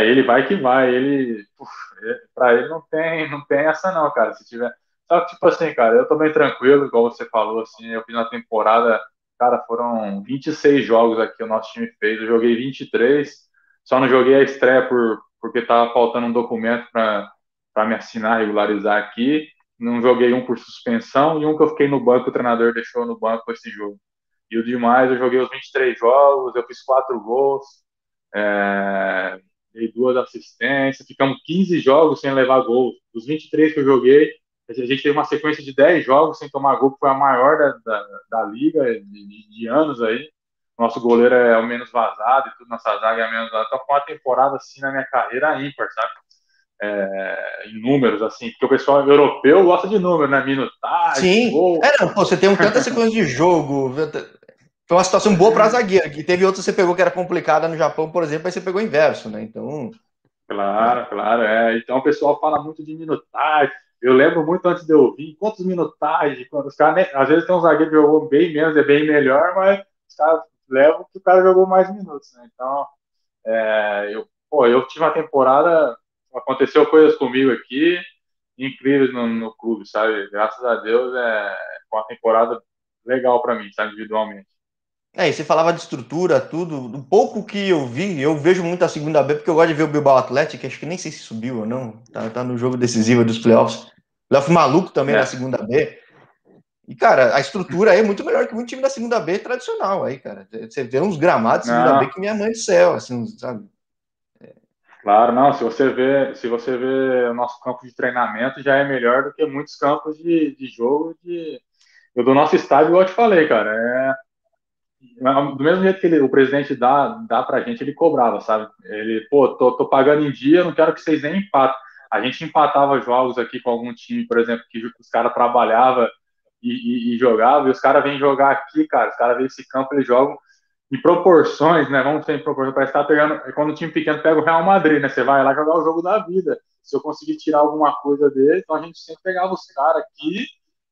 é ele vai que vai, ele, uf, ele pra ele não tem, não tem essa não, cara, se tiver... Só que, tipo assim, cara, eu tô bem tranquilo, igual você falou, assim, eu fiz na temporada, cara, foram vinte e seis jogos aqui o nosso time fez, eu joguei vinte e três, só não joguei a estreia por, porque tava faltando um documento pra, pra me assinar, regularizar aqui, não joguei um por suspensão e um que eu fiquei no banco, o treinador deixou no banco esse jogo. E o demais, eu joguei os vinte e três jogos, eu fiz quatro gols, é, dei duas assistências, ficamos quinze jogos sem levar gol, dos vinte e três que eu joguei, a gente teve uma sequência de dez jogos sem tomar gol, que foi a maior da, da, da liga de, de anos aí. nosso goleiro é o menos vazado e tudo, nossa zaga é a menos vazada. Então foi uma temporada assim na minha carreira ímpar, sabe? É, em números, assim, porque o pessoal europeu gosta de número, né? Minutagem, sim. Gol. É, não, pô, você tem um tanta sequência de jogo. Foi uma situação boa para zagueiro, que teve outra que você pegou que era complicada no Japão, por exemplo, aí você pegou o inverso, né? Então. Claro, claro, é. Então o pessoal fala muito de minutagem. Eu lembro muito antes de eu vir, quantos minutagens, quando os caras, né, às vezes tem um zagueiro que jogou bem menos, é bem melhor, mas os caras levam que o cara jogou mais minutos, né? Então, é, eu, pô, eu tive uma temporada, aconteceu coisas comigo aqui, incríveis no, no clube, sabe? Graças a Deus, é uma temporada legal pra mim, sabe, individualmente. É, e você falava de estrutura, tudo, do pouco que eu vi, eu vejo muito a segunda B, porque eu gosto de ver o Bilbao Atlético, acho que nem sei se subiu ou não, tá, tá no jogo decisivo dos playoffs, playoff maluco também é. Na segunda B, e cara, a estrutura aí é muito melhor que muito time da segunda B tradicional aí, cara, você vê uns gramados da segunda não. B que minha mãe do céu, assim, sabe? É. Claro, não, se você vê, se você vê o nosso campo de treinamento já é melhor do que muitos campos de, de jogo, de... do nosso estádio, igual eu te falei, cara, é... Do mesmo jeito que ele, o presidente dá, dá pra gente, ele cobrava, sabe? Ele, pô, tô, tô pagando em dia, não quero que vocês nem empatem. A gente empatava jogos aqui com algum time, por exemplo, que os caras trabalhavam e, e, e jogavam, e os caras vêm jogar aqui, cara, os caras vêm esse campo, eles jogam em proporções, né? Vamos ter em proporções, parece que tá pegando... Quando o time pequeno pega o Real Madrid, né? Você vai lá jogar o jogo da vida. Se eu conseguir tirar alguma coisa dele, então a gente sempre pegava os caras aqui,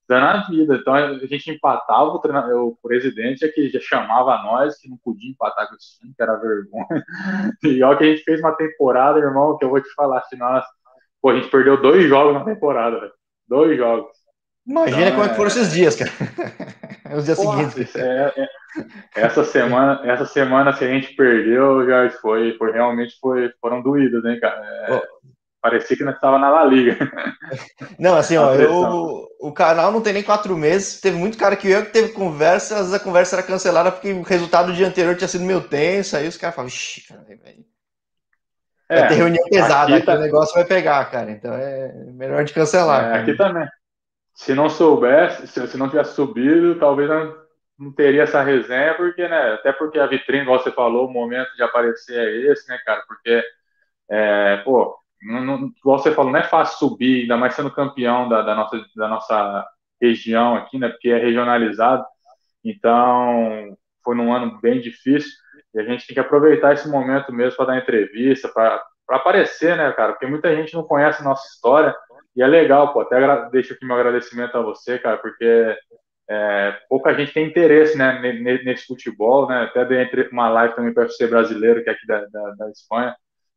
dando a vida. Então a gente empatava, o, treina... o presidente é que já chamava nós, que não podia empatar com o time, que era vergonha. E olha que a gente fez uma temporada, irmão, que eu vou te falar, se nós... Pô, a gente perdeu dois jogos na temporada, velho. Dois jogos. Imagina então, como é... que foram esses dias, cara. Os dias Pô, seguintes. É, é... Essa semana, essa semana se a gente perdeu, já foi, foi realmente foi, foram doídos, hein, cara? É... Parecia que nós estávamos na La Liga. Não, assim, ó, eu, o canal não tem nem quatro meses, teve muito cara que eu que teve conversa, às vezes a conversa era cancelada porque o resultado do dia anterior tinha sido meio tenso, aí os caras falam, vixi, cara, velho. É, vai ter reunião pesada, aqui tá... o negócio vai pegar, cara, então é melhor de cancelar. É, aqui também. Se não soubesse, se, se não tivesse subido, talvez não, não teria essa resenha, porque, né, até porque a vitrine, igual você falou, o momento de aparecer é esse, né, cara, porque, é, pô, Não, não, igual você falou, não é fácil subir, ainda mais sendo campeão da, da, nossa, da nossa região aqui, né? Porque é regionalizado. Então, foi num ano bem difícil. E a gente tem que aproveitar esse momento mesmo para dar entrevista, para aparecer, né, cara? Porque muita gente não conhece a nossa história. E é legal, pô. Até deixo aqui meu agradecimento a você, cara, porque é, pouca gente tem interesse, né, nesse futebol, né? Até dei uma live também para o F C brasileiro, que é aqui da, da, da Espanha.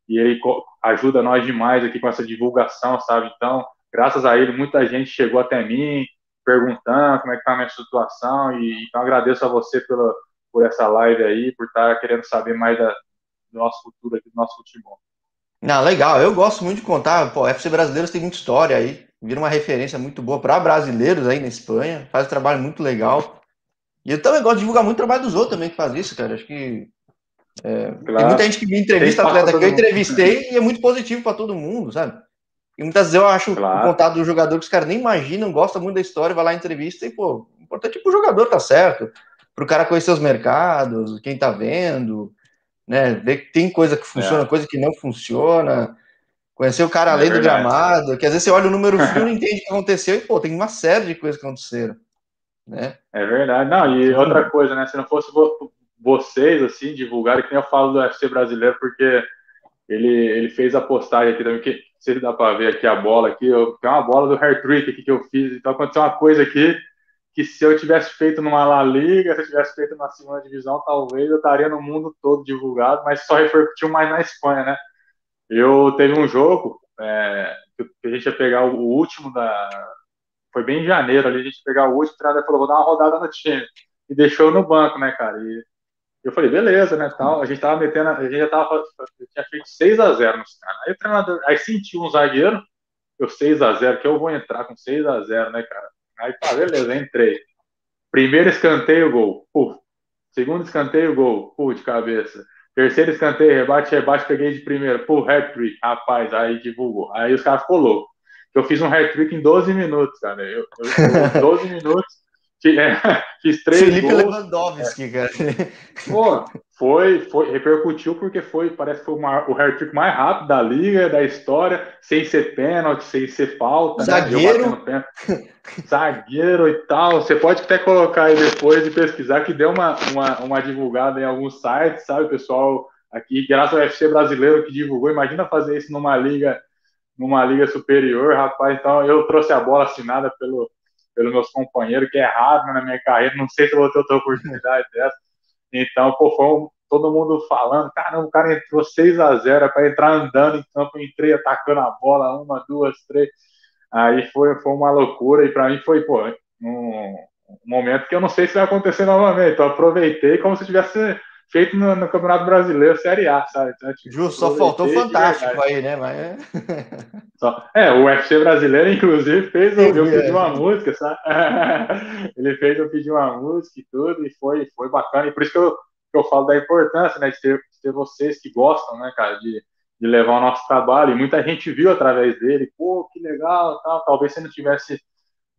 E ele ajuda nós demais aqui com essa divulgação, sabe? Então, graças a ele, muita gente chegou até mim perguntando como é que tá a minha situação. E então, agradeço a você pela, por essa live aí, por estar querendo saber mais da, do nosso futuro aqui, do nosso futebol. Não, legal. Eu gosto muito de contar. Pô, F C Brasileiros tem muita história aí. Vira uma referência muito boa para brasileiros aí na Espanha. Faz um trabalho muito legal. E eu também gosto de divulgar muito o trabalho dos outros também que faz isso, cara. Acho que... É, claro. Tem muita gente que me entrevista, atleta que eu entrevistei, e é muito positivo para todo mundo, sabe? E muitas vezes eu acho claro. O contato do jogador que os caras nem imaginam, gosta muito da história, vai lá em entrevista e, pô, o importante é pro jogador tá certo, pro cara conhecer os mercados, quem tá vendo, né? Ver que tem coisa que funciona, é. Coisa que não funciona, conhecer o cara é além verdade. Do gramado, que às vezes você olha o número frio e não entende o que aconteceu e, pô, tem uma série de coisas que aconteceram, né? É verdade, não, e outra coisa, né? Se não fosse vocês, assim, divulgaram, que nem eu falo do F C brasileiro, porque ele, ele fez a postagem aqui também, que não sei se dá pra ver aqui a bola aqui, eu, tem uma bola do hat-trick aqui que eu fiz, então aconteceu uma coisa aqui, que se eu tivesse feito numa La Liga, se eu tivesse feito na segunda divisão, talvez eu estaria no mundo todo divulgado, mas só repercutiu mais na Espanha, né? Eu teve um jogo, é, que a gente ia pegar o último da... Foi bem em janeiro ali, a gente ia pegar o último, o treinador falou, vou dar uma rodada no time, e deixou no banco, né, cara, e eu falei, beleza, né, tal, a gente tava metendo, a gente já tava, tinha feito seis a zero nos caras, aí o treinador, aí sentiu um zagueiro, eu seis a zero, que eu vou entrar com seis a zero, né, cara, aí tá, beleza, entrei, primeiro escanteio, gol, puf, segundo escanteio, gol, puf, de cabeça, terceiro escanteio, rebate, rebate, peguei de primeiro, puf, hat-trick, rapaz, aí divulgou, aí os caras ficou louco, eu fiz um hat-trick em doze minutos, cara, eu, eu, eu doze minutos, É, fiz três Felipe gols. Lewandowski, cara. Pô, foi, foi, repercutiu porque foi, parece que foi uma, o hat-trick mais rápido da liga, da história, sem ser pênalti, sem ser falta. Zagueiro. Né? Zagueiro e tal. Você pode até colocar aí depois e pesquisar, que deu uma, uma, uma divulgada em alguns sites, sabe, pessoal? Aqui, graças ao U F C brasileiro que divulgou, imagina fazer isso numa liga, numa liga superior, rapaz. Então, eu trouxe a bola assinada pelo... pelos meus companheiros, que é raro, né, na minha carreira, não sei se eu vou ter outra oportunidade dessa. Então, pô, foi um, todo mundo falando, caramba, o cara entrou seis a zero, é para entrar andando em campo, eu entrei atacando a bola, uma, duas, três, aí foi, foi uma loucura, e para mim foi, pô, um, um momento que eu não sei se vai acontecer novamente, então aproveitei como se tivesse feito no, no Campeonato Brasileiro Série A, sabe? Então, tipo, justo, só faltou o Fantástico aí, né? Mas... só, é, o U F C brasileiro, inclusive, fez eu, eu pedi uma música, sabe? Ele fez eu pedi uma música e tudo, e foi, foi bacana. E por isso que eu, que eu falo da importância, né? De ter, de ter vocês que gostam, né, cara? De, de levar o nosso trabalho. E muita gente viu através dele, pô, que legal, tal. Talvez se não tivesse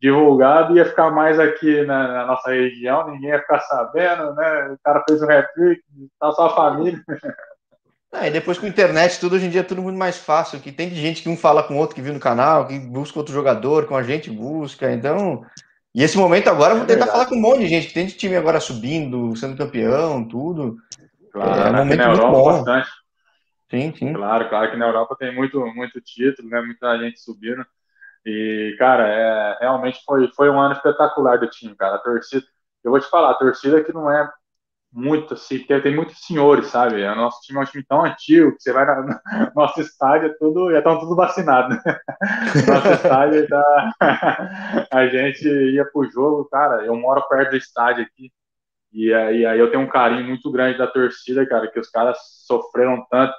divulgado, ia ficar mais aqui na, na nossa região, ninguém ia ficar sabendo, né? O cara fez um hat-trick, tá só a família. Ah, e depois com a internet, tudo hoje em dia é tudo muito mais fácil, que tem gente que um fala com o outro que viu no canal, que busca outro jogador, que a gente busca, então... E esse momento agora, eu vou tentar é falar com um monte de gente, que tem de time agora subindo, sendo campeão, tudo. Claro, é um momento na Europa, muito bom. Bastante. Sim, sim. Claro, claro que na Europa tem muito, muito título, né? Muita gente subindo. E, cara, é, realmente foi, foi um ano espetacular do time, cara. A torcida, eu vou te falar, a torcida que não é muito assim, porque tem muitos senhores, sabe? O nosso time é um time tão antigo que você vai na, na nosso estádio, é tudo, já estão tudo vacinados, né? Nosso estádio tá, a gente ia pro jogo, cara. Eu moro perto do estádio aqui, e aí, aí eu tenho um carinho muito grande da torcida, cara, que os caras sofreram tanto.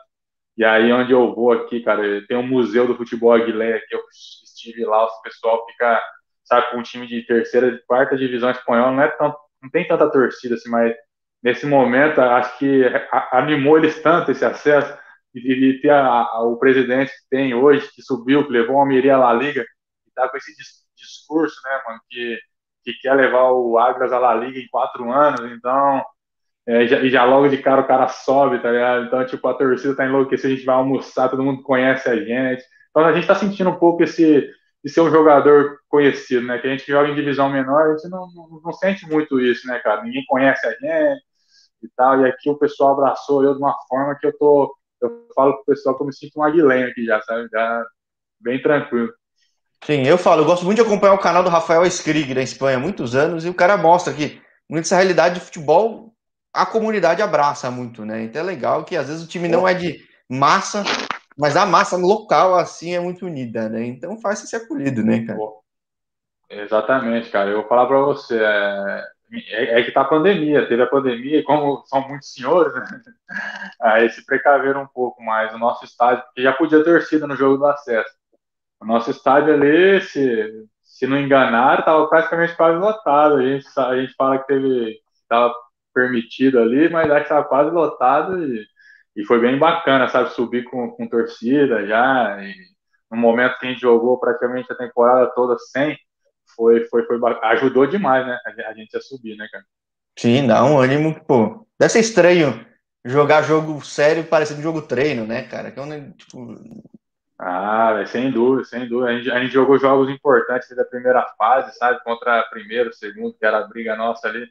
E aí, onde eu vou aqui, cara, tem um museu do futebol Aguilé que eu estive lá, o pessoal fica, sabe, com um time de terceira, de quarta divisão espanhola, não é tão, não tem tanta torcida assim, mas nesse momento acho que animou eles tanto esse acesso, e, e ter a, a, o presidente que tem hoje, que subiu, que levou o Almería à La Liga, e tá com esse dis, discurso, né, mano, que, que quer levar o Águilas à La Liga em quatro anos, então... É, e, já, e já logo de cara o cara sobe, tá ligado? Então, tipo, a torcida tá enlouquecida, a gente vai almoçar, todo mundo conhece a gente. Então, a gente tá sentindo um pouco esse de ser um jogador conhecido, né? Que a gente que joga em divisão menor, a gente não, não, não sente muito isso, né, cara? Ninguém conhece a gente e tal. E aqui o pessoal abraçou eu de uma forma que eu tô... Eu falo pro pessoal que eu me sinto um aguilenho aqui já, sabe? Já bem tranquilo. Sim, eu falo. Eu gosto muito de acompanhar o canal do Rafael Skrig, da Espanha, há muitos anos. E o cara mostra que muito essa realidade de futebol... a comunidade abraça muito, né? Então é legal que às vezes o time não é de massa, mas a massa local, assim, é muito unida, né? Então faz ser acolhido, né, cara? Exatamente, cara. Eu vou falar pra você, é, é, é que tá a pandemia, teve a pandemia, e como são muitos senhores, né? Aí se precaveram um pouco mais o nosso estádio, porque já podia ter sido no jogo do acesso. O nosso estádio ali, se, se não enganar, tava praticamente quase lotado. A gente, a gente fala que teve... Tava permitido ali, mas acho que estava quase lotado, e, e foi bem bacana, sabe, subir com, com torcida já, e no momento que a gente jogou praticamente a temporada toda sem, foi, foi, foi ajudou demais, né, a gente a subir, né, cara? Sim, dá um ânimo, pô, deve ser estranho jogar jogo sério parecendo jogo treino, né, cara, que é um, tipo... Ah, véio, sem dúvida, sem dúvida, a gente, a gente jogou jogos importantes da primeira fase, sabe, contra primeiro, segundo, que era a briga nossa ali.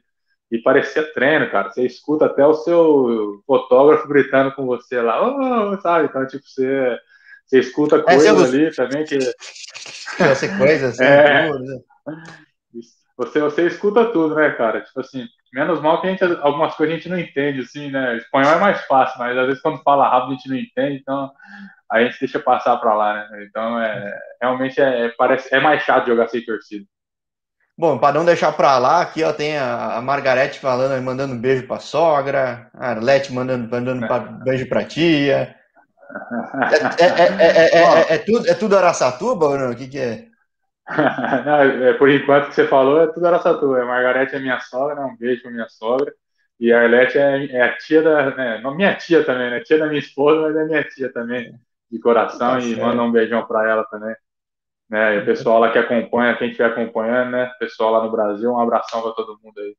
E parecia treino, cara. Você escuta até o seu fotógrafo gritando com você lá, oh, sabe? Então, tipo, você, você escuta coisas é, você... ali também que... Essa coisa, assim, é... você, você escuta tudo, né, cara? Tipo assim, menos mal que a gente, algumas coisas a gente não entende, assim, né? O espanhol é mais fácil, mas às vezes quando fala rápido a gente não entende, então a gente deixa passar pra lá, né? Então, é, realmente é, parece, é mais chato jogar sem torcida. Bom, para não deixar para lá, aqui ó, tem a, a Margarete falando, mandando um beijo para a sogra, a Arlete mandando, mandando pra, beijo para a tia. É, é, é, é, é, é, é, tudo, é tudo Araçatuba ou não? O que, que é? Não, é? Por enquanto que você falou, é tudo Araçatuba. A Margarete é minha sogra, um beijo para minha sogra. E a Arlete é, é a tia da... Né, não, minha tia também, né? Tia da minha esposa, mas é minha tia também, de coração. Tá, e manda um beijão para ela também. né? E o pessoal lá que acompanha, quem estiver acompanhando, né? O pessoal lá no Brasil, um abração para todo mundo aí.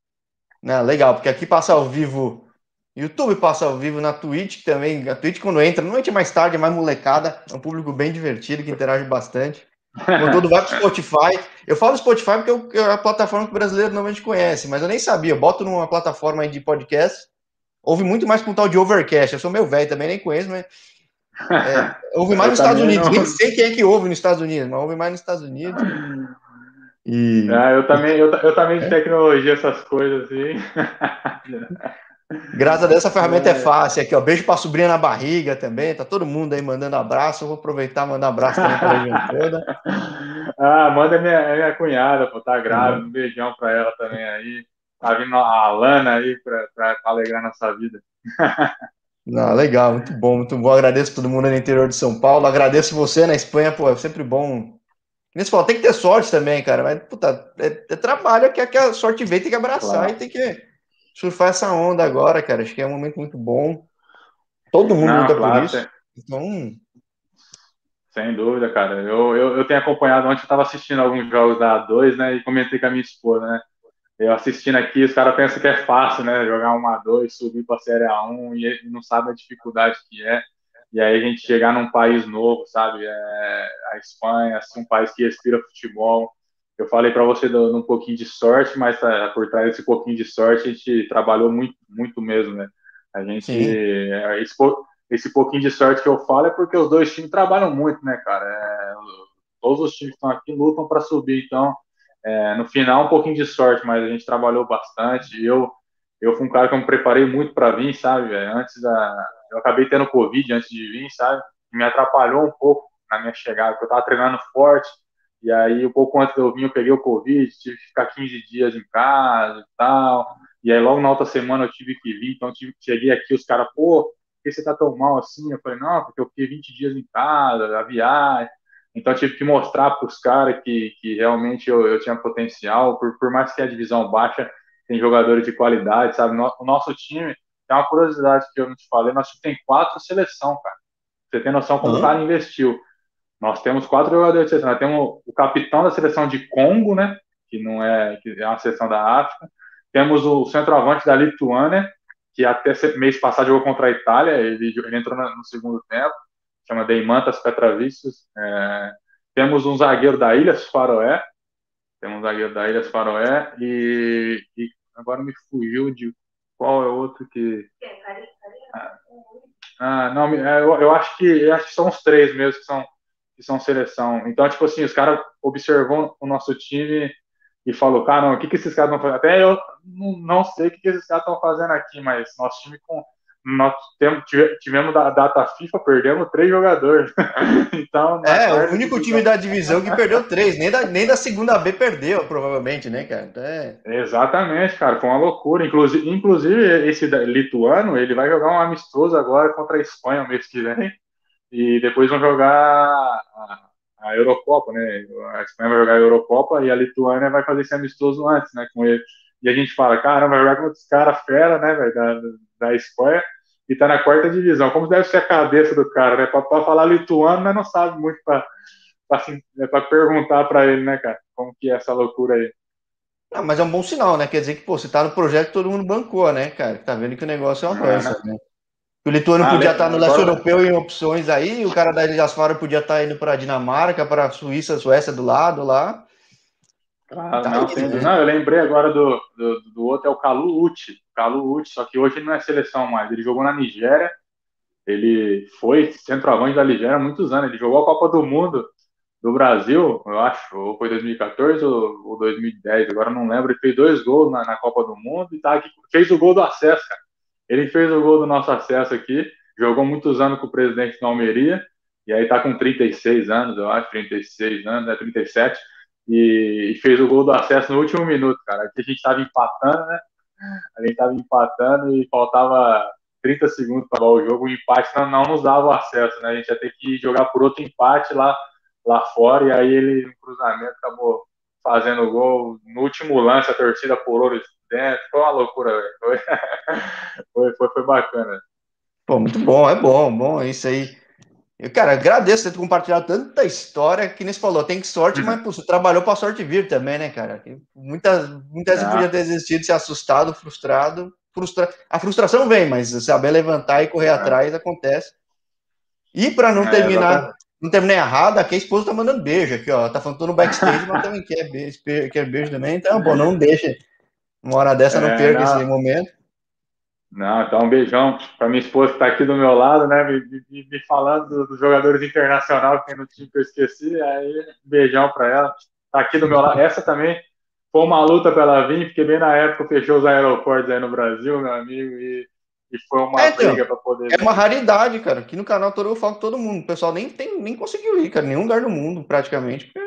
Não, legal, porque aqui passa ao vivo, YouTube passa ao vivo na Twitch também. A Twitch quando entra, noite é mais tarde, é mais molecada, é um público bem divertido, que interage bastante. O todo vai pro Spotify. Eu falo Spotify porque é a plataforma que o brasileiro normalmente conhece, mas eu nem sabia. Eu boto numa plataforma aí de podcast, ouve muito mais com um tal de Overcast. Eu sou meu velho também, nem conheço, mas... É, ouve mais eu nos Estados Unidos. Não... Nem sei quem é que ouve nos Estados Unidos, mas ouve mais nos Estados Unidos. E... Ah, eu também, eu, eu também de tecnologia, essas coisas assim. Graças a Deus, essa ferramenta é, é fácil. Aqui, ó, beijo pra sobrinha na barriga também. Tá todo mundo aí mandando abraço. Eu vou aproveitar e mandar abraço também pra região toda. Ah, manda minha, minha cunhada, pô, tá grávida. Um beijão pra ela também aí. Tá vindo a Alana aí pra, pra alegrar nossa vida. Não, legal, muito bom, muito bom. Agradeço todo mundo no interior de São Paulo. Agradeço você na Espanha, pô, é sempre bom. Nesse fala, tem que ter sorte também, cara. Mas, puta, é, é trabalho que a sorte vem, tem que abraçar, claro. E tem que surfar essa onda agora, cara. Acho que é um momento muito bom. Todo mundo luta claro, por isso. Sem... Então... Sem dúvida, cara. Eu, eu, eu tenho acompanhado, ontem eu estava assistindo alguns jogos da A dois, né? E comentei com a minha esposa, né? Eu assistindo aqui, os caras pensam que é fácil, né? Jogar uma A dois, subir para a Série A um e não sabe a dificuldade que é. E aí a gente chegar num país novo, sabe? É, a Espanha, assim, um país que respira futebol. Eu falei para você de um pouquinho de sorte, mas tá, por trás desse pouquinho de sorte a gente trabalhou muito, muito mesmo, né? A gente... Esse, esse pouquinho de sorte que eu falo é porque os dois times trabalham muito, né, cara? É, todos os times que estão aqui lutam para subir, então... É, no final, um pouquinho de sorte, mas a gente trabalhou bastante. Eu, eu fui um cara que eu me preparei muito para vir, sabe, velho? Antes da... Eu acabei tendo Covid antes de vir, sabe? Me atrapalhou um pouco na minha chegada, porque eu tava treinando forte. E aí, um pouco antes de eu vir, eu peguei o Covid, tive que ficar quinze dias em casa e tal. E aí, logo na outra semana, eu tive que vir. Então, eu tive, cheguei aqui, os caras, pô, por que você tá tão mal assim? Eu falei, não, porque eu fiquei vinte dias em casa, a viagem. Então, eu tive que mostrar para os caras que, que realmente eu, eu tinha potencial. Por, por mais que a divisão baixa, tem jogadores de qualidade, sabe? No, o nosso time, tem uma curiosidade que eu não te falei, nosso time tem quatro seleção, cara. Você tem noção como o cara investiu. Nós temos quatro jogadores de seleção. Nós temos o capitão da seleção de Congo, né? Que, não é, que é uma seleção da África. Temos o centroavante da Lituânia, que até mês passado jogou contra a Itália. Ele, ele entrou no segundo tempo. Chama Deimantas Petravicius. É, temos um zagueiro da Ilhas Faroé. Temos um zagueiro da Ilhas Faroé. E, e agora me fugiu de qual é o outro que... Ah, ah não, eu, eu, acho que, eu acho que são os três mesmo que são, que são seleção. Então, tipo assim, os caras observam o nosso time e falou, cara, não, o que, que esses caras estão fazendo? Até eu não sei o que, que esses caras estão fazendo aqui, mas nosso time com... Nós tivemos da data FIFA, perdemos três jogadores. Então, é, o único time da divisão que perdeu três, nem da, nem da segunda B perdeu, provavelmente, né, cara? É. Exatamente, cara, foi uma loucura. Inclusive, inclusive, esse lituano, ele vai jogar um amistoso agora contra a Espanha o mês que vem, e depois vão jogar a, a Eurocopa, né? A Espanha vai jogar a Eurocopa e a Lituânia vai fazer esse amistoso antes, né, com ele. E a gente fala, caramba, vai jogar com os caras fera, né, velho, da, da Espanha, e tá na quarta divisão. Como deve ser a cabeça do cara, né? Pra, pra falar lituano, mas não sabe muito pra, pra, pra perguntar pra ele, né, cara? Como que é essa loucura aí. Ah, mas é um bom sinal, né? Quer dizer que, pô, você tá no projeto, todo mundo bancou, né, cara? Tá vendo que o negócio é uma coisa, é, né? O lituano ah, podia estar no leste europeu em opções aí, o cara da Ilhas Faroe podia estar indo pra Dinamarca, pra Suíça, Suécia do lado lá. Ah, tá não, aí, né? Não, eu lembrei agora do, do, do outro, é o Kalu Uti, Kalu Uti, só que hoje ele não é seleção mais, ele jogou na Nigéria, ele foi centroavante da Nigéria há muitos anos, ele jogou a Copa do Mundo do Brasil, eu acho, ou foi dois mil e quatorze ou, ou dois mil e dez, agora não lembro, ele fez dois gols na, na Copa do Mundo e tá aqui, fez o gol do acesso, cara. Ele fez o gol do nosso acesso aqui, jogou muitos anos com o presidente da Almería, e aí tá com trinta e seis anos, eu acho, trinta e seis anos, né, trinta e sete. E fez o gol do acesso no último minuto, cara. Aqui a gente tava empatando, né? A gente tava empatando e faltava trinta segundos para acabar o jogo. O empate não, não nos dava o acesso, né? A gente ia ter que jogar por outro empate lá, lá fora. E aí ele, no cruzamento, acabou fazendo o gol. No último lance, a torcida pulou de dentro. Foi uma loucura, velho. Foi... foi, foi, foi bacana. Pô, muito bom, é bom, bom, é isso aí. Eu, cara, agradeço ter compartilhado tanta história que nem você falou. Tem que sorte, uhum. mas pô, você trabalhou para sorte vir também, né, cara? Muitas muitas ah. podia ter existido, se assustado, frustrado. Frustra... A frustração vem, mas saber levantar e correr ah. atrás acontece. E para não é, terminar, não terminar errado, aqui a esposa tá mandando beijo aqui, ó. Tá falando tô no backstage, mas também quer beijo, quer beijo também. Então, bom, não deixa. Uma hora dessa não é, perca não. esse momento. Não, então um beijão para minha esposa que está aqui do meu lado, né, me, me, me falando dos jogadores internacionais que no time que eu esqueci, aí beijão para ela, tá aqui do meu lado. Essa também foi uma luta para ela vir, porque bem na época fechou os aeroportos aí no Brasil, meu amigo, e, e foi uma é, briga então, para poder vir. É uma raridade, cara, aqui no canal eu falo com todo mundo, o pessoal nem, tem, nem conseguiu ir, cara, nenhum lugar do mundo praticamente, porque...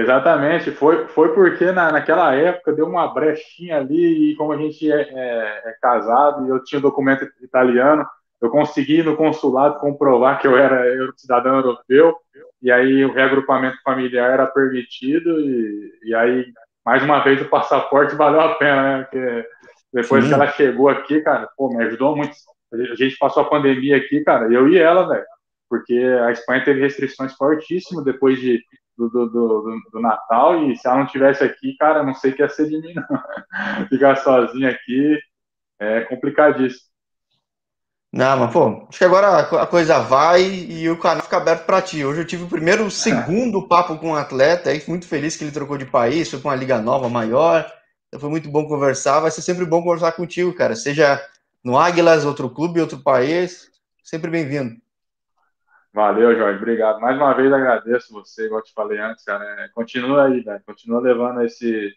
Exatamente, foi, foi porque na, naquela época deu uma brechinha ali e como a gente é, é, é casado e eu tinha um documento italiano, eu consegui no consulado comprovar que eu era, eu era cidadão europeu e aí o reagrupamento familiar era permitido e, e aí mais uma vez o passaporte valeu a pena, né? Porque depois Sim. que ela chegou aqui, cara, pô, me ajudou muito. A gente passou a pandemia aqui, cara, eu e ela, velho, porque a Espanha teve restrições fortíssimas depois de Do, do, do, do Natal, e se ela não estivesse aqui, cara, não sei o que ia ser de mim, não. Ficar sozinha aqui é complicadíssimo. Não, mas pô, acho que agora a coisa vai e o canal fica aberto pra ti. Hoje eu tive o primeiro, o segundo papo com um atleta, aí muito feliz que ele trocou de país, foi pra uma liga nova, maior, então foi muito bom conversar, vai ser sempre bom conversar contigo, cara, seja no Águilas, outro clube, outro país, sempre bem-vindo. Valeu, Jorge, obrigado. Mais uma vez agradeço você, igual eu te falei antes, cara. Continua aí, velho. Continua levando esse,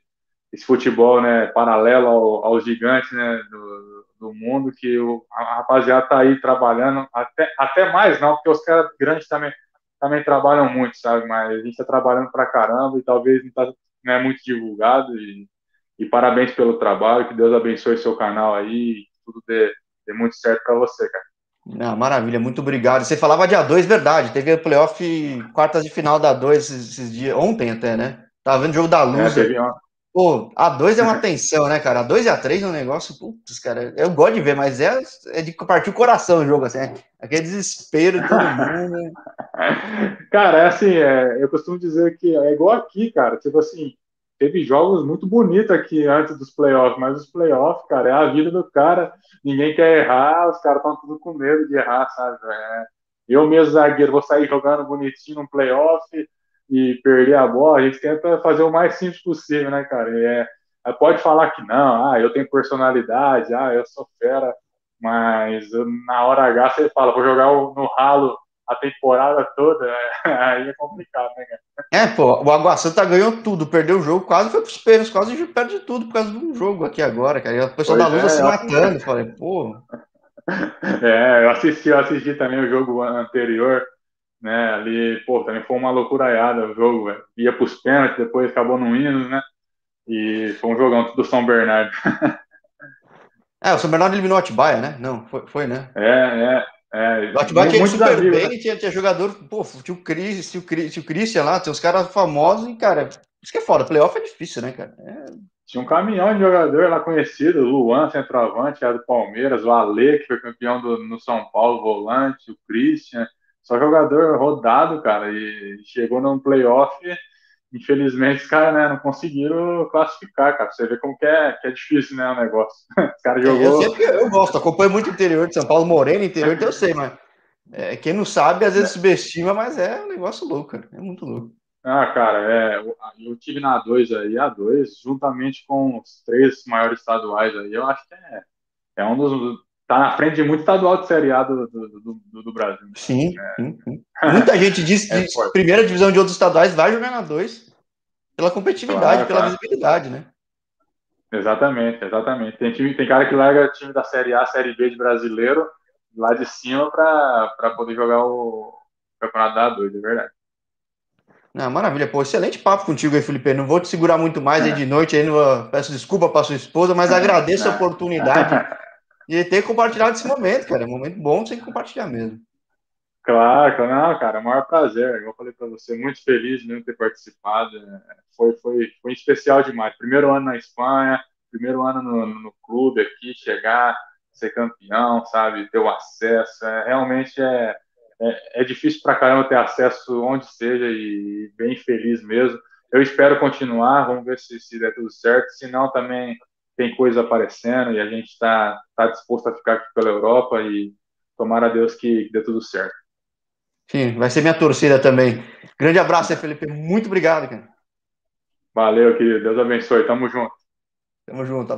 esse futebol, né, paralelo ao, aos gigantes, né, do, do mundo, que o, a rapaziada tá aí trabalhando, até, até mais não, porque os caras grandes também, também trabalham muito, sabe? Mas a gente tá trabalhando pra caramba e talvez não, tá, não é muito divulgado. E, e parabéns pelo trabalho, que Deus abençoe seu canal aí e tudo dê, dê muito certo pra você, cara. Ah, maravilha, muito obrigado. Você falava de A dois, verdade, teve o playoff quartas de final da A dois esses, esses dias, ontem até, né? Tava vendo o jogo da Luz. É, pô, A dois é uma tensão, né, cara? A dois e A três é um negócio, putz, cara, eu gosto de ver, mas é, é de partir o coração o jogo, assim, é aquele desespero de todo mundo. Cara, é assim, é, eu costumo dizer que é igual aqui, cara, tipo assim, teve jogos muito bonitos aqui antes dos playoffs, mas os playoffs, cara, é a vida do cara. Ninguém quer errar, os caras estão tudo com medo de errar, sabe? É. Eu mesmo, zagueiro, vou sair jogando bonitinho no playoff e perder a bola. A gente tenta fazer o mais simples possível, né, cara? É, pode falar que não, ah, eu tenho personalidade, ah, eu sou fera, mas na hora H você fala, vou jogar no ralo a temporada toda, aí é complicado, né, cara? É, pô, o Água Santa ganhou tudo, perdeu o jogo, quase foi pros pênaltis, quase perde tudo por causa de um jogo aqui agora, cara, e o pessoal da Luz é, se matando, eu... falei, pô... É, eu assisti, eu assisti também o jogo anterior, né, ali, pô, também foi uma loucuraiada o jogo, véio. Ia pros pênaltis, depois acabou no hino, né, e foi um jogão do São Bernardo. É, o São Bernardo eliminou o Atibaia, né? Não, foi, foi né? É, é. É, o Atibaia tinha super vida, bem, né? tinha, tinha jogador, pô, tinha o Cris, tinha o Cris, tinha o Christian lá, tinha os caras famosos e, cara, isso que é foda, playoff é difícil, né, cara? É... Tinha um caminhão de jogador lá conhecido, o Luan, centroavante, era do Palmeiras, o Ale, que foi campeão do, no São Paulo, volante, o Christian, só jogador rodado, cara, e chegou num playoff, infelizmente os caras, né, não conseguiram classificar, cara, você vê como que é, que é difícil, né, o negócio. Os caras jogou... Eu, sempre, eu gosto, acompanho muito o interior de São Paulo, Moreno, interior, então eu sei, mas é, quem não sabe, às vezes subestima, mas é um negócio louco, cara, é muito louco. Ah, cara, é, eu, eu tive na A dois aí, A dois, juntamente com os três maiores estaduais aí, eu acho que é, é um dos... Tá na frente de muito estadual de Série A do, do, do, do, do Brasil. Sim, é. sim, sim. Muita gente diz que é, primeira divisão de outros estaduais vai jogar na dois pela competitividade, claro, pela claro. visibilidade, né? Exatamente, exatamente. Tem, time, tem cara que larga time da Série A, Série B de brasileiro lá de cima pra, pra poder jogar o campeonato da A dois, é verdade. Não, maravilha, pô, excelente papo contigo aí, Felipe. Não vou te segurar muito mais é. aí de noite, aí não, peço desculpa pra sua esposa, mas agradeço é. a oportunidade. E ter compartilhado esse momento, cara. É um momento bom, sem compartilhar mesmo. Claro, não, cara. É o maior prazer. Eu falei pra você, muito feliz de ter participado. Foi, foi, foi especial demais. Primeiro ano na Espanha, primeiro ano no, no clube aqui, chegar, ser campeão, sabe? Ter o acesso. É, realmente é, é, é difícil pra caramba ter acesso onde seja e bem feliz mesmo. Eu espero continuar, vamos ver se, se der tudo certo. Se não, também tem coisa aparecendo e a gente está tá disposto a ficar aqui pela Europa e tomara a Deus que, que dê tudo certo. Sim, vai ser minha torcida também. Grande abraço, Felipe. Muito obrigado, cara. Valeu, querido. Deus abençoe. Tamo junto. Tamo junto.